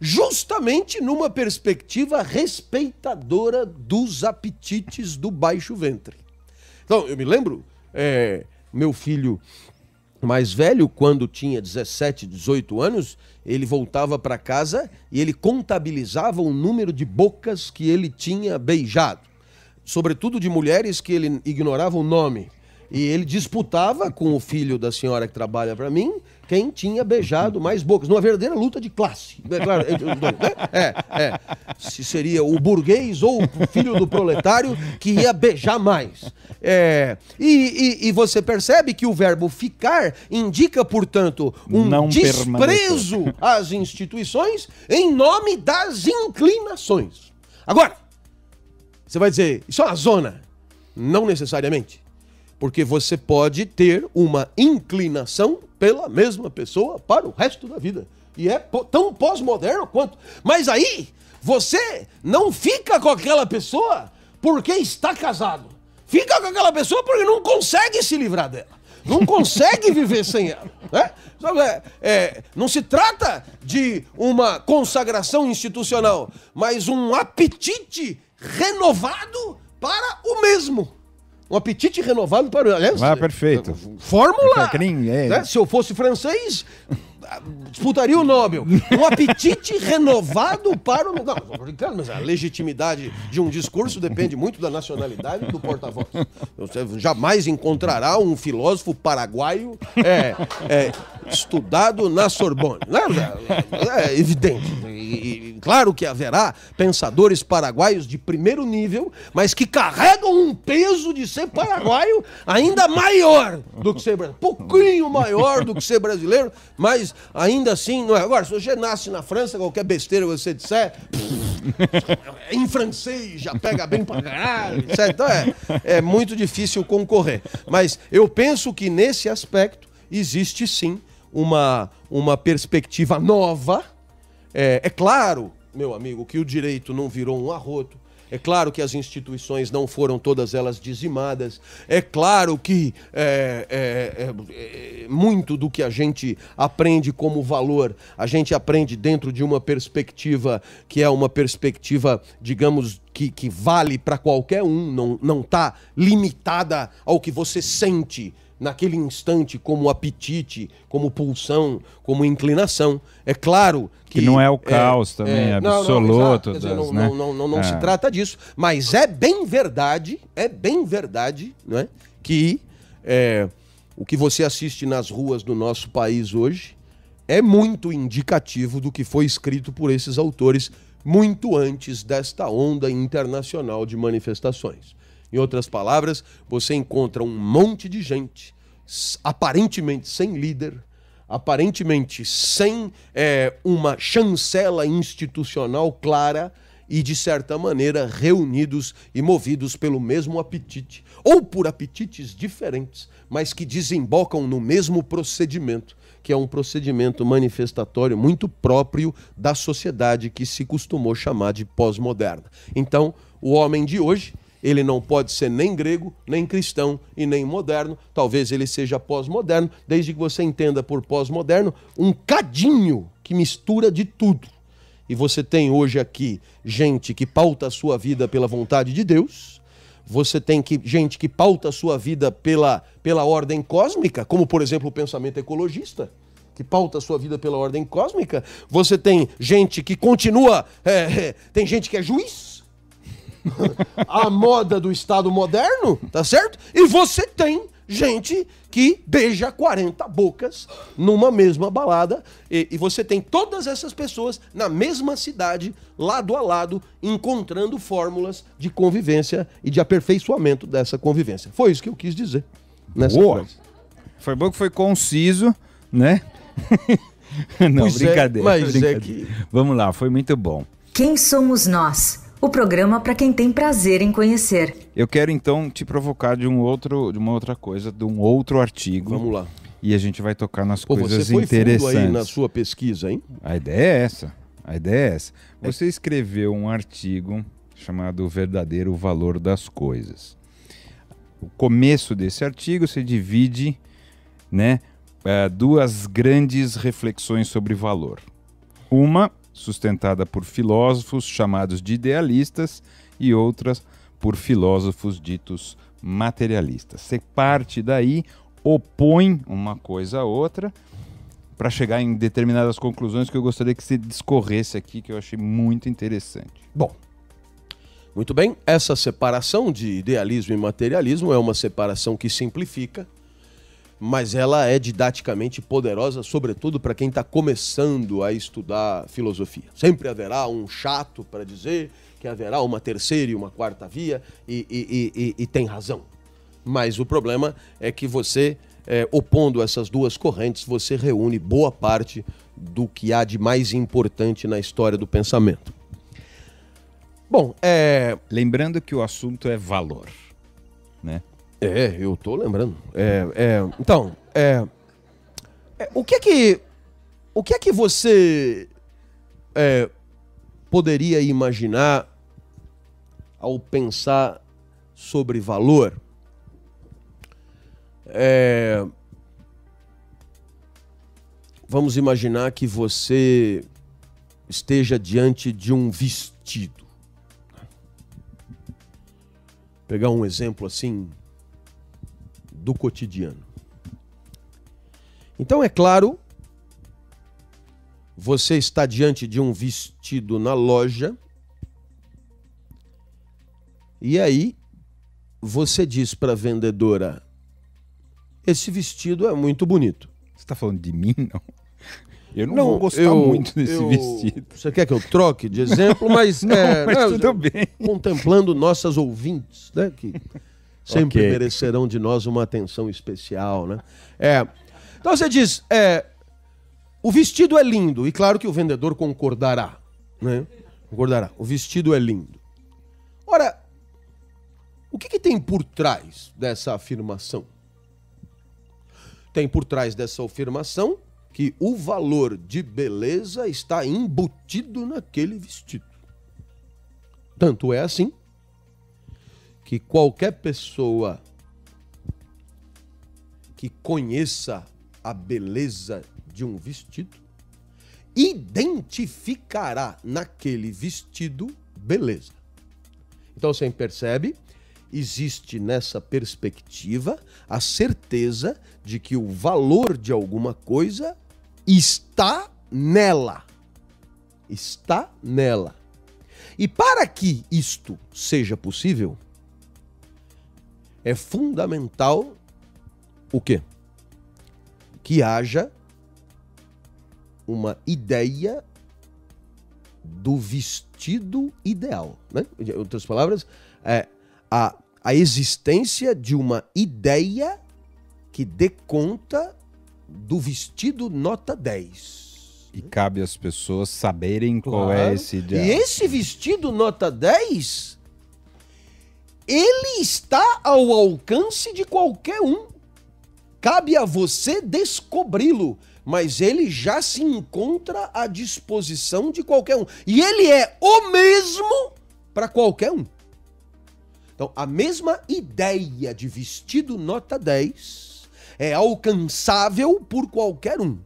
Justamente numa perspectiva respeitadora dos apetites do baixo ventre. Então, eu me lembro, meu filho mais velho, quando tinha 17, 18 anos, ele voltava para casa e ele contabilizava o número de bocas que ele tinha beijado, sobretudo de mulheres que ele ignorava o nome. E ele disputava com o filho da senhora que trabalha para mim quem tinha beijado mais bocas, numa verdadeira luta de classe. É claro, se seria o burguês ou o filho do proletário que ia beijar mais. E você percebe que o verbo ficar indica, portanto, um não desprezo permanecer às instituições em nome das inclinações. Agora, você vai dizer, isso é uma zona? Não necessariamente. Porque você pode ter uma inclinação pela mesma pessoa para o resto da vida. E é tão pós-moderno quanto. Mas aí, você não fica com aquela pessoa porque está casado. Fica com aquela pessoa porque não consegue se livrar dela. Não consegue viver sem ela, né? Não se trata de uma consagração institucional, mas um apetite renovado para o mesmo. Um apetite renovado para... Aliás, perfeito. Fórmula. Né? Se eu fosse francês, disputaria o Nobel. Um apetite renovado para o... Não, estou brincando, mas a legitimidade de um discurso depende muito da nacionalidade do porta-voz. Você jamais encontrará um filósofo paraguaio estudado na Sorbonne. É evidente. E claro que haverá pensadores paraguaios de primeiro nível, mas que carregam um peso de ser paraguaio ainda maior do que ser brasileiro. Pouquinho maior do que ser brasileiro, mas ainda assim não é. Agora, se você nasce na França, qualquer besteira que você disser, em francês já pega bem pra caralho, etc. Então é muito difícil concorrer. Mas eu penso que nesse aspecto existe sim uma perspectiva nova. É claro, meu amigo, que o direito não virou um arroto. É claro que as instituições não foram todas elas dizimadas. É claro que muito do que a gente aprende como valor, a gente aprende dentro de uma perspectiva que é uma perspectiva, digamos, que vale para qualquer um, não está limitada ao que você sente naquele instante, como apetite, como pulsão, como inclinação. É claro que não é o caos também, absoluto. Não se trata disso. Mas é bem verdade, não é? Que o que você assiste nas ruas do nosso país hoje é muito indicativo do que foi escrito por esses autores muito antes desta onda internacional de manifestações. Em outras palavras, você encontra um monte de gente aparentemente sem líder, aparentemente sem uma chancela institucional clara e, de certa maneira, reunidos e movidos pelo mesmo apetite, ou por apetites diferentes, mas que desembocam no mesmo procedimento, que é um procedimento manifestatório muito próprio da sociedade que se costumou chamar de pós-moderna. Então, o homem de hoje... ele não pode ser nem grego, nem cristão e nem moderno. Talvez ele seja pós-moderno, desde que você entenda por pós-moderno um cadinho que mistura de tudo. E você tem hoje aqui gente que pauta a sua vida pela vontade de Deus. Você tem gente que pauta a sua vida pela ordem cósmica, como, por exemplo, o pensamento ecologista, que pauta a sua vida pela ordem cósmica. Você tem gente que continua... tem gente que é juiz, a moda do Estado moderno, tá certo? E você tem gente que beija 40 bocas numa mesma balada, e você tem todas essas pessoas na mesma cidade, lado a lado, encontrando fórmulas de convivência e de aperfeiçoamento dessa convivência. Foi isso que eu quis dizer nessa frase. Foi bom que foi conciso, né? Não, pois brincadeira. É, mas brincadeira. É que... Vamos lá, foi muito bom. Quem somos nós? O programa para quem tem prazer em conhecer. Eu quero então te provocar de uma outra coisa, de um outro artigo. Vamos lá. E a gente vai tocar nas coisas interessantes. Você foi fundo aí na sua pesquisa, hein? A ideia é essa. A ideia é essa. Você escreveu um artigo chamado O Verdadeiro Valor das Coisas. O começo desse artigo se divide, né, duas grandes reflexões sobre valor. Uma sustentada por filósofos chamados de idealistas e outras por filósofos ditos materialistas. Você parte daí, opõe uma coisa a outra para chegar em determinadas conclusões que eu gostaria que você discorresse aqui, que eu achei muito interessante. Bom, muito bem, essa separação de idealismo e materialismo é uma separação que simplifica, mas ela é didaticamente poderosa, sobretudo para quem está começando a estudar filosofia. Sempre haverá um chato para dizer que haverá uma terceira e uma quarta via, e tem razão. Mas o problema é que você, opondo essas duas correntes, você reúne boa parte do que há de mais importante na história do pensamento. Bom, lembrando que o assunto é valor, né? É, eu tô lembrando. O que é que você poderia imaginar ao pensar sobre valor? Vamos imaginar que você esteja diante de um vestido. Vou pegar um exemplo assim do cotidiano. Então, é claro, você está diante de um vestido na loja e aí você diz para a vendedora: esse vestido é muito bonito. Você está falando de mim, não? Eu não vou gostar muito desse vestido. Você quer que eu troque de exemplo? Mas, mas tudo bem. Contemplando nossas ouvintes, né, que... sempre merecerão de nós uma atenção especial, né? Então você diz, o vestido é lindo, e claro que o vendedor concordará, né? Concordará, o vestido é lindo. Ora, o que tem por trás dessa afirmação? Tem por trás dessa afirmação que o valor de beleza está embutido naquele vestido. Tanto é assim que qualquer pessoa que conheça a beleza de um vestido identificará naquele vestido beleza. Então você percebe, existe nessa perspectiva a certeza de que o valor de alguma coisa está nela. Está nela. E para que isto seja possível, é fundamental o quê? Que haja uma ideia do vestido ideal, né? Em outras palavras, a existência de uma ideia que dê conta do vestido nota 10. E cabe às pessoas saberem qual é esse ideal. E esse vestido nota 10... ele está ao alcance de qualquer um. Cabe a você descobri-lo, mas ele já se encontra à disposição de qualquer um. E ele é o mesmo para qualquer um. Então, a mesma ideia de vestido nota 10 é alcançável por qualquer um.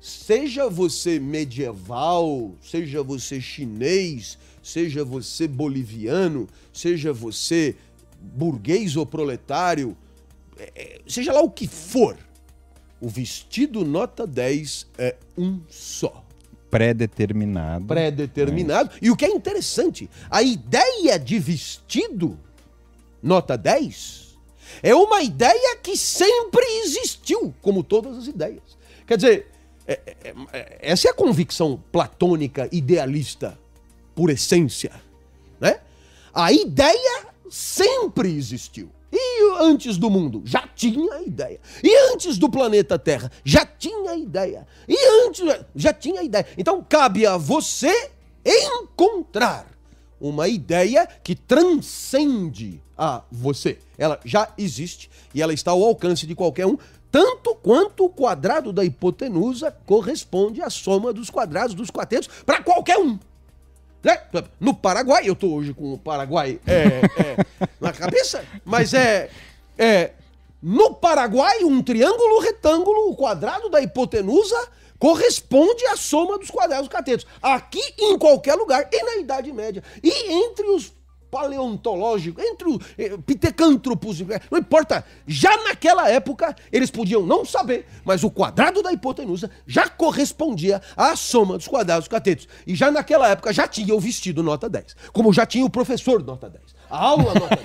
Seja você medieval, seja você chinês, seja você boliviano, seja você burguês ou proletário, seja lá o que for, o vestido nota 10 é um só. Pré-determinado. Pré-determinado. E o que é interessante, a ideia de vestido nota 10 É uma ideia que sempre existiu, como todas as ideias. Quer dizer, essa é a convicção platônica idealista, por essência, né? A ideia sempre existiu. E antes do mundo, já tinha a ideia. E antes do planeta Terra, já tinha a ideia. E antes, já tinha a ideia. Então, cabe a você encontrar uma ideia que transcende a você. Ela já existe e ela está ao alcance de qualquer um, tanto quanto o quadrado da hipotenusa corresponde à soma dos quadrados dos quartetos para qualquer um. Né? No Paraguai, eu estou hoje com o Paraguai na cabeça, mas no Paraguai, um triângulo retângulo, o quadrado da hipotenusa corresponde à soma dos quadrados dos catetos. Aqui, em qualquer lugar, e na Idade Média, e entre os paleontológicos, entre os pitecântropos, não importa, já naquela época, eles podiam não saber, mas o quadrado da hipotenusa já correspondia à soma dos quadrados dos catetos. E já naquela época, já tinha o vestido nota 10, como já tinha o professor nota 10, a aula nota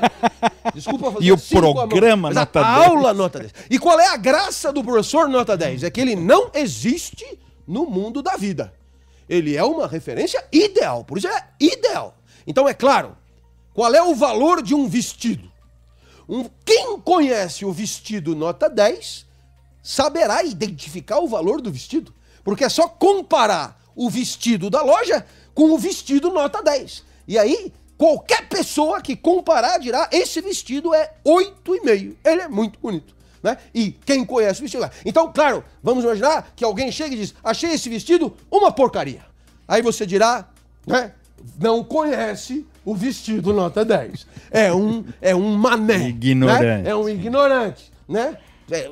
10. Desculpa fazer e o programa nota 10. A aula nota 10. E qual é a graça do professor nota 10? É que ele não existe no mundo da vida. Ele é uma referência ideal, por isso é ideal. Então, é claro, qual é o valor de um vestido? Quem conhece o vestido nota 10 saberá identificar o valor do vestido, porque é só comparar o vestido da loja com o vestido nota 10. E aí, qualquer pessoa que comparar dirá, esse vestido é 8,5. Ele é muito bonito, né? E quem conhece o vestido... Então, claro, vamos imaginar que alguém chega e diz, achei esse vestido uma porcaria. Aí você dirá, né? Não conhece o vestido nota 10. É um mané. Ignorante. Né? É um ignorante, né?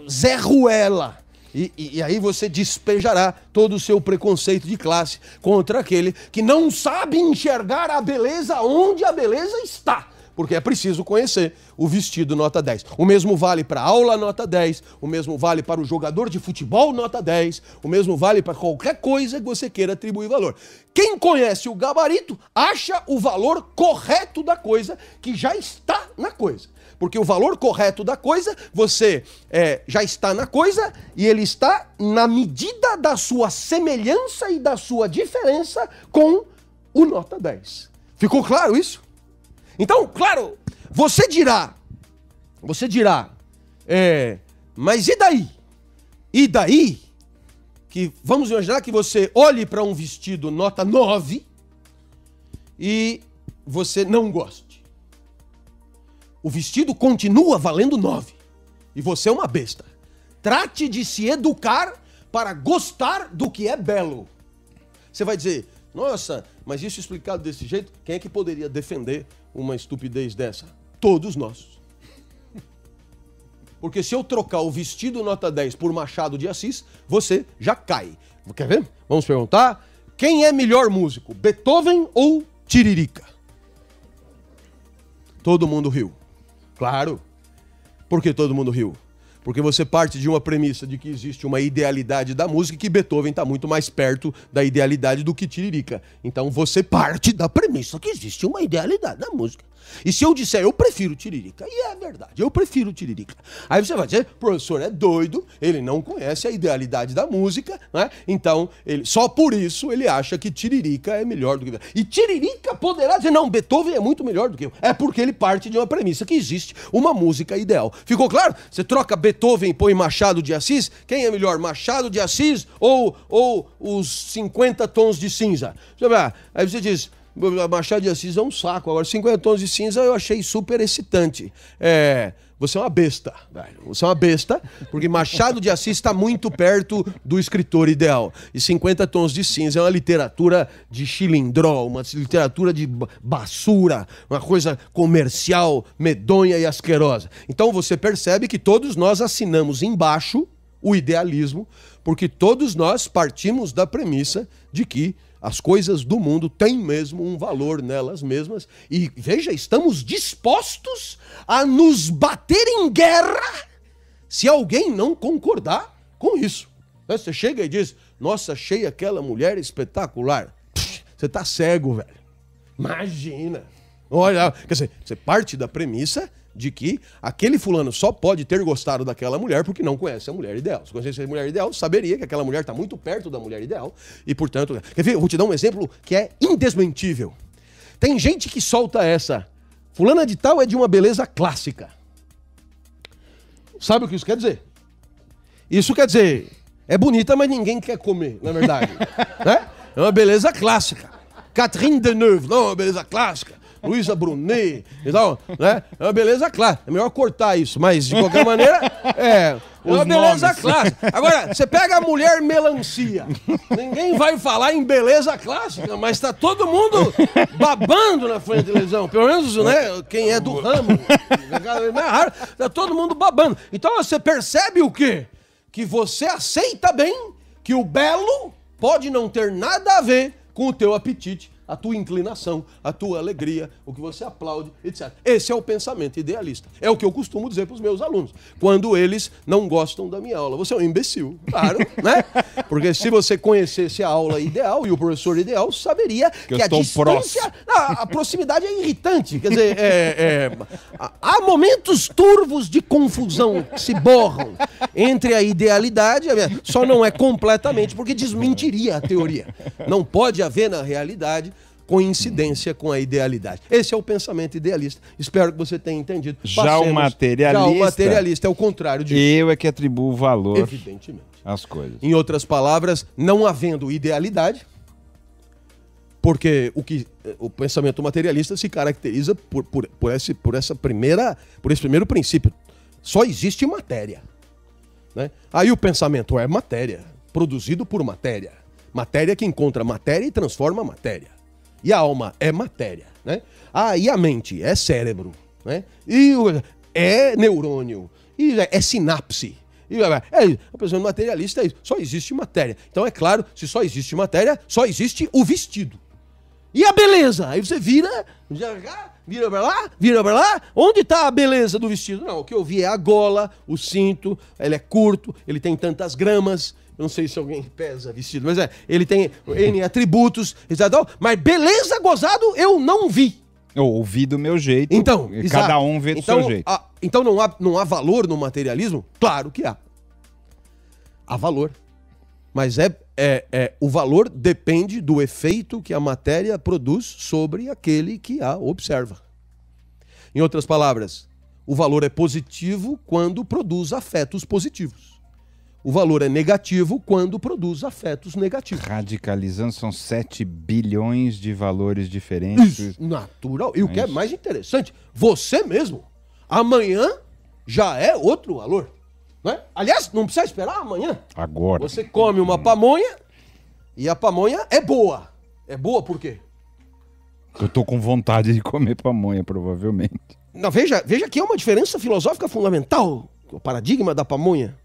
Zé Ruela. E aí você despejará todo o seu preconceito de classe contra aquele que não sabe enxergar a beleza onde a beleza está. Porque é preciso conhecer o vestido nota 10. O mesmo vale para a aula nota 10, o mesmo vale para o jogador de futebol nota 10, o mesmo vale para qualquer coisa que você queira atribuir valor. Quem conhece o gabarito acha o valor correto da coisa que já está na coisa. Porque o valor correto da coisa, você já está na coisa e ele está na medida da sua semelhança e da sua diferença com o nota 10. Ficou claro isso? Então, claro, você dirá, mas e daí? E daí que vamos imaginar que você olhe para um vestido nota 9 e você não goste. O vestido continua valendo 9 e você é uma besta. Trate de se educar para gostar do que é belo. Você vai dizer, nossa, mas isso explicado desse jeito, quem é que poderia defender uma estupidez dessa? Todos nós. Porque se eu trocar o vestido nota 10 por Machado de Assis, você já cai. Quer ver? Vamos perguntar. Quem é melhor músico, Beethoven ou Tiririca? Todo mundo riu. Claro. Por que todo mundo riu? Porque você parte de uma premissa de que existe uma idealidade da música e que Beethoven está muito mais perto da idealidade do que Tiririca. Então você parte da premissa que existe uma idealidade da música. E se eu disser, eu prefiro Tiririca, e é verdade, eu prefiro Tiririca. Aí você vai dizer, o professor é doido, ele não conhece a idealidade da música, né? Então, só por isso ele acha que Tiririca é melhor do que... E Tiririca poderá dizer, não, Beethoven é muito melhor do que eu. É porque ele parte de uma premissa que existe uma música ideal. Ficou claro? Você troca Beethoven e põe Machado de Assis, quem é melhor, Machado de Assis ou os 50 tons de cinza? Aí você diz... Machado de Assis é um saco. Agora, 50 tons de cinza eu achei super excitante. Você é uma besta, velho. Você é uma besta, porque Machado de Assis está muito perto do escritor ideal. E 50 tons de cinza é uma literatura de xilindró, uma literatura de basura, uma coisa comercial, medonha e asquerosa. Então você percebe que todos nós assinamos embaixo o idealismo, porque todos nós partimos da premissa de que as coisas do mundo têm mesmo um valor nelas mesmas. E, veja, estamos dispostos a nos bater em guerra se alguém não concordar com isso. Você chega e diz, nossa, achei aquela mulher espetacular. Você tá cego, velho. Imagina. Olha, quer dizer, você parte da premissa de que aquele fulano só pode ter gostado daquela mulher porque não conhece a mulher ideal. Se conhecesse a mulher ideal, saberia que aquela mulher está muito perto da mulher ideal e, portanto... Quer ver? Eu vou te dar um exemplo que é indesmentível. Tem gente que solta essa. Fulana de tal é de uma beleza clássica. Sabe o que isso quer dizer? Isso quer dizer, é bonita, mas ninguém quer comer, na verdade. Né? É uma beleza clássica. Catherine Deneuve, não, é uma beleza clássica. Luísa Brunet e tal, né? É uma beleza clássica. É melhor cortar isso, mas de qualquer maneira, é uma beleza clássica. Agora, você pega a mulher melancia. Ninguém vai falar em beleza clássica, mas tá todo mundo babando na frente da televisão. Pelo menos, né? Quem é do ramo, tá todo mundo babando. Então você percebe o quê? Que você aceita bem que o belo pode não ter nada a ver com o teu apetite, a tua inclinação, a tua alegria, o que você aplaude, etc. Esse é o pensamento idealista. É o que eu costumo dizer para os meus alunos, quando eles não gostam da minha aula. Você é um imbecil, claro, né? Porque se você conhecesse a aula ideal e o professor ideal, saberia que a distância... A proximidade é irritante. Quer dizer, há momentos turvos de confusão que se borram entre a idealidade e a... Só não é completamente, porque desmentiria a teoria. Não pode haver na realidade coincidência com a idealidade. Esse é o pensamento idealista. Espero que você tenha entendido. Já o materialista é o contrário disso. Eu é que atribuo valor, evidentemente, às coisas. Em outras palavras, não havendo idealidade, porque o pensamento materialista se caracteriza por esse primeiro princípio. Só existe matéria, né? Aí o pensamento é matéria, produzido por matéria. Matéria que encontra matéria e transforma matéria. E a alma é matéria, né? Ah, e a mente é cérebro, né? E é neurônio, e é sinapse. E a pessoa materialista é isso, só existe matéria. Então é claro, se só existe matéria, só existe o vestido. E a beleza? Aí você vira pra lá, onde tá a beleza do vestido? Não, o que eu vi é a gola, o cinto, ele é curto, ele tem tantas gramas... Não sei se alguém pesa vestido, mas ele tem N atributos, mas beleza gozado eu não vi. Eu ouvi do meu jeito, então, cada um vê do seu jeito. Então não há valor no materialismo? Claro que há. Há valor. Mas o valor depende do efeito que a matéria produz sobre aquele que a observa. Em outras palavras, o valor é positivo quando produz afetos positivos. O valor é negativo quando produz afetos negativos. Radicalizando, são 7 bilhões de valores diferentes. Isso, natural. E o que é mais interessante, você mesmo, amanhã já é outro valor. Né? Aliás, não precisa esperar amanhã. Agora. Você come uma pamonha e a pamonha é boa. É boa por quê? Eu tô com vontade de comer pamonha, provavelmente. Não, veja que é uma diferença filosófica fundamental, o paradigma da pamonha.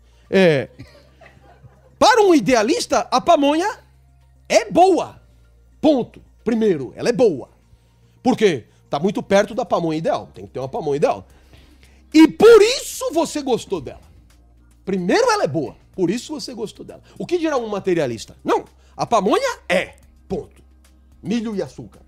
Para um idealista, a pamonha é boa. Ponto. Primeiro, ela é boa. Por quê? Está muito perto da pamonha ideal. Tem que ter uma pamonha ideal. E por isso você gostou dela. Primeiro, ela é boa. Por isso você gostou dela. O que dirá um materialista? Não. A pamonha é. Ponto. Milho e açúcar.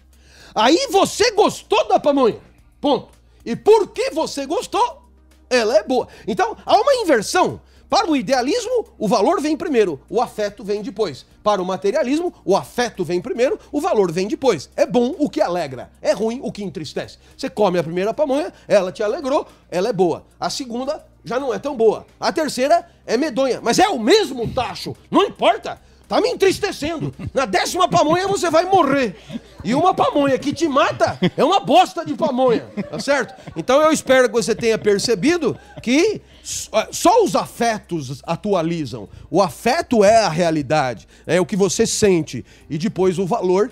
Aí você gostou da pamonha. Ponto. E porque você gostou, ela é boa. Então, há uma inversão. Para o idealismo, o valor vem primeiro, o afeto vem depois. Para o materialismo, o afeto vem primeiro, o valor vem depois. É bom o que alegra, é ruim o que entristece. Você come a primeira pamonha, ela te alegrou, ela é boa. A segunda já não é tão boa. A terceira é medonha, mas é o mesmo tacho, não importa. Tá me entristecendo. Na 10ª pamonha você vai morrer. E uma pamonha que te mata é uma bosta de pamonha, tá certo? Então eu espero que você tenha percebido que só os afetos atualizam. O afeto é a realidade, é o que você sente. E depois o valor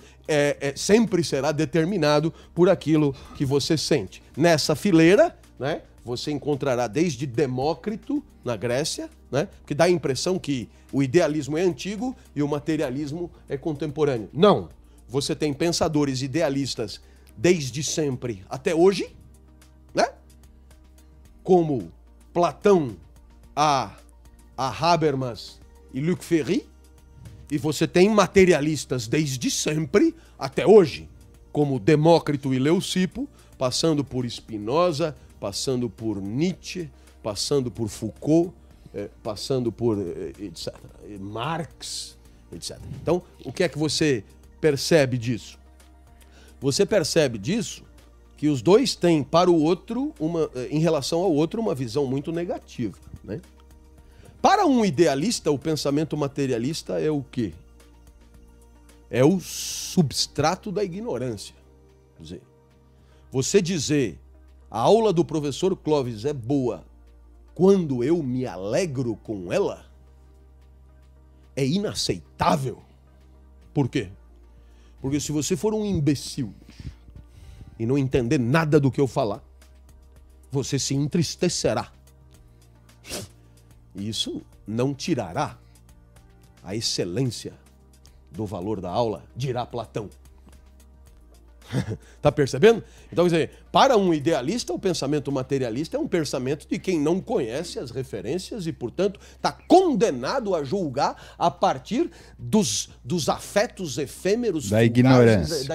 sempre será determinado por aquilo que você sente. Nessa fileira, né, você encontrará desde Demócrito, na Grécia, né? Que dá a impressão que o idealismo é antigo e o materialismo é contemporâneo. Não. Você tem pensadores idealistas desde sempre até hoje, né? Como Platão, a Habermas e Luc Ferry. E você tem materialistas desde sempre até hoje, como Demócrito e Leucipo, passando por Spinoza, passando por Nietzsche, passando por Foucault, passando por etc., Marx, etc. Então, o que é que você percebe disso? Você percebe disso que os dois têm para o outro, em relação ao outro, uma visão muito negativa, né? Para um idealista, o pensamento materialista é o quê? É o substrato da ignorância. Quer dizer, você dizer a aula do professor Clóvis é boa quando eu me alegro com ela é inaceitável. Por quê? Porque se você for um imbecil e não entender nada do que eu falar, você se entristecerá. E isso não tirará a excelência do valor da aula, dirá Platão. Tá percebendo? Então, quer dizer, para um idealista, o pensamento materialista é um pensamento de quem não conhece as referências e, portanto, está condenado a julgar a partir dos afetos efêmeros da ignorância.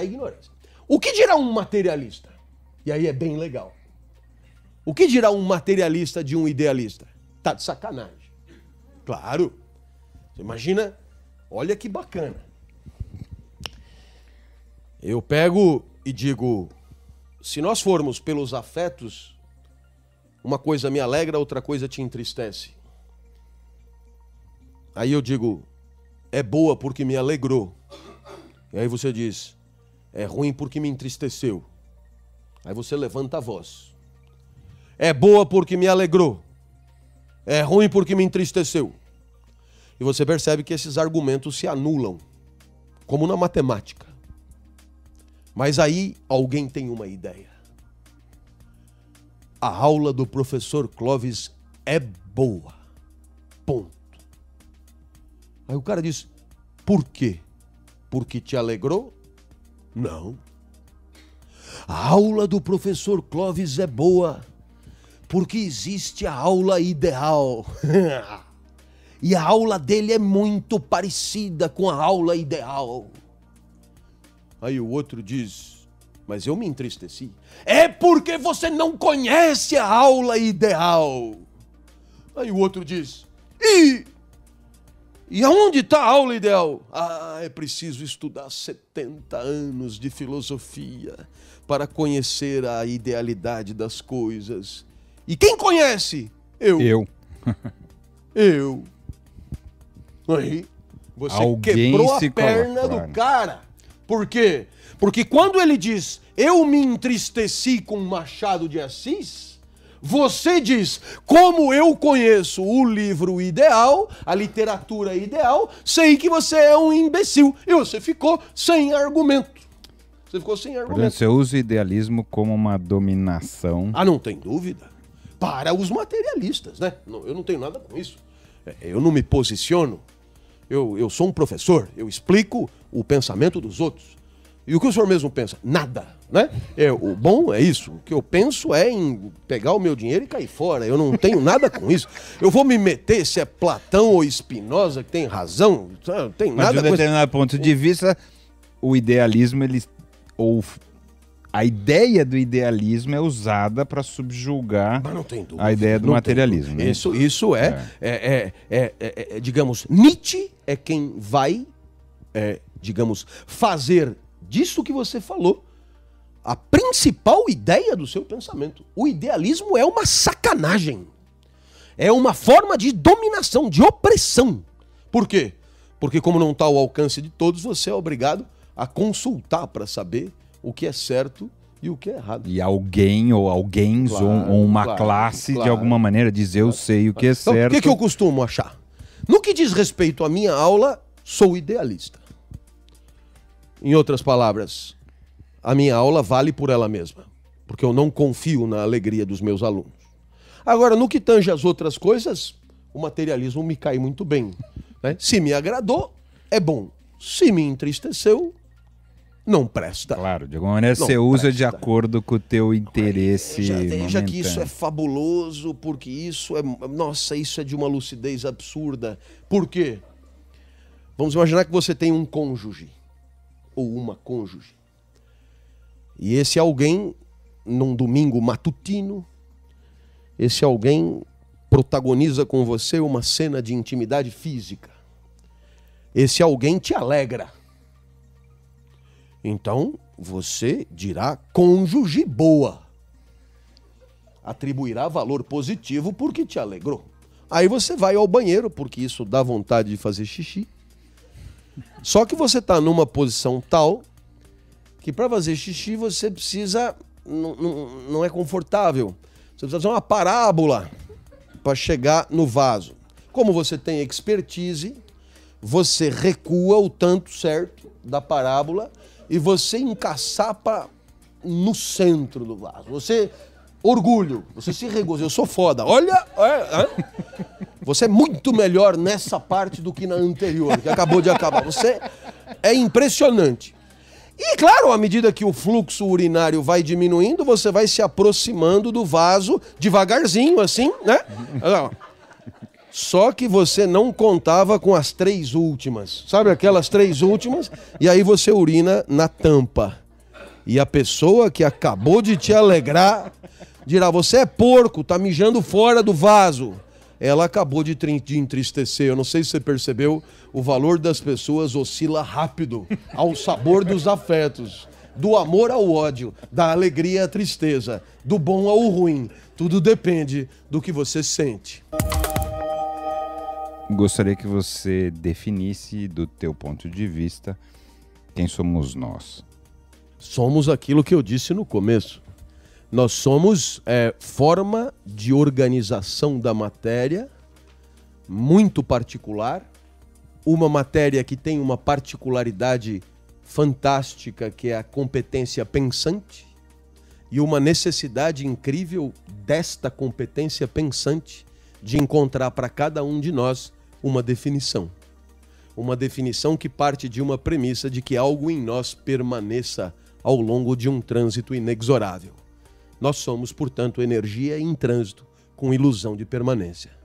O que dirá um materialista? E aí é bem legal. O que dirá um materialista de um idealista? Tá de sacanagem. Claro. Você imagina, olha que bacana. Eu pego e digo, se nós formos pelos afetos, uma coisa me alegra, outra coisa te entristece. Aí eu digo, é boa porque me alegrou. E aí você diz, é ruim porque me entristeceu. Aí você levanta a voz. É boa porque me alegrou. É ruim porque me entristeceu. E você percebe que esses argumentos se anulam, como na matemática. Mas aí alguém tem uma ideia. A aula do professor Clóvis é boa. Ponto. Aí o cara diz, por quê? Porque te alegrou? Não. A aula do professor Clóvis é boa porque existe a aula ideal. E a aula dele é muito parecida com a aula ideal. Aí o outro diz, mas eu me entristeci. É porque você não conhece a aula ideal. Aí o outro diz, e aonde está a aula ideal? Ah, é preciso estudar 70 anos de filosofia para conhecer a idealidade das coisas. E quem conhece? Eu. Aí você quebrou a perna do cara. Por quê? Porque quando ele diz, eu me entristeci com Machado de Assis, você diz, como eu conheço o livro ideal, a literatura ideal, sei que você é um imbecil. E você ficou sem argumento. Você ficou sem argumento. Portanto, você usa o idealismo como uma dominação. Ah, não tem dúvida. Para os materialistas, né? Eu não tenho nada com isso. Eu não me posiciono. Eu sou um professor, eu explico o pensamento dos outros. E o que o senhor mesmo pensa? Nada, né? O bom é isso. O que eu penso é em pegar o meu dinheiro e cair fora. Eu não tenho nada com isso. Eu vou me meter se é Platão ou Spinoza que tem razão. Não tem nada. Mas de um determinado ponto de vista, o idealismo, a ideia do idealismo é usada para subjugar a ideia do materialismo. Né? Isso digamos, Nietzsche é quem vai, digamos, fazer disso que você falou a principal ideia do seu pensamento. O idealismo é uma sacanagem. É uma forma de dominação, de opressão. Por quê? Porque como não está ao alcance de todos, você é obrigado a consultar para saber o que é certo e o que é errado. E alguém ou alguém, claro, ou uma classe, de alguma maneira, dizer eu sei o que é certo. Então, o que eu costumo achar? No que diz respeito à minha aula, sou idealista. Em outras palavras, a minha aula vale por ela mesma, porque eu não confio na alegria dos meus alunos. Agora, no que tange às outras coisas, o materialismo me cai muito bem, né? Se me agradou, é bom. Se me entristeceu, não presta. Claro, de alguma maneira você usa de acordo com o teu interesse. Já veja que isso é fabuloso, porque isso é... Nossa, isso é de uma lucidez absurda. Por quê? Vamos imaginar que você tem um cônjuge, ou uma cônjuge. E esse alguém, num domingo matutino, esse alguém protagoniza com você uma cena de intimidade física. Esse alguém te alegra. Então, você dirá cônjuge boa. Atribuirá valor positivo porque te alegrou. Aí você vai ao banheiro, porque isso dá vontade de fazer xixi. Só que você está numa posição tal que para fazer xixi você precisa... Não é confortável. Você precisa fazer uma parábola para chegar no vaso. Como você tem expertise, você recua o tanto certo da parábola e você encaçapa no centro do vaso. Você... Orgulho, você se regozija, eu sou foda, olha, você é muito melhor nessa parte do que na anterior, que acabou de acabar, você é impressionante. E claro, à medida que o fluxo urinário vai diminuindo, você vai se aproximando do vaso devagarzinho, assim, né? Só que você não contava com as três últimas, sabe aquelas três últimas? E aí você urina na tampa. E a pessoa que acabou de te alegrar dirá, você é porco, tá mijando fora do vaso. Ela acabou de entristecer. Eu não sei se você percebeu, o valor das pessoas oscila rápido ao sabor dos afetos, do amor ao ódio, da alegria à tristeza, do bom ao ruim. Tudo depende do que você sente. Gostaria que você definisse, do teu ponto de vista, quem somos nós. Somos aquilo que eu disse no começo. Nós somos forma de organização da matéria muito particular, uma matéria que tem uma particularidade fantástica, que é a competência pensante, e uma necessidade incrível desta competência pensante de encontrar para cada um de nós uma definição. Uma definição que parte de uma premissa de que algo em nós permaneça ao longo de um trânsito inexorável. Nós somos, portanto, energia em trânsito com ilusão de permanência.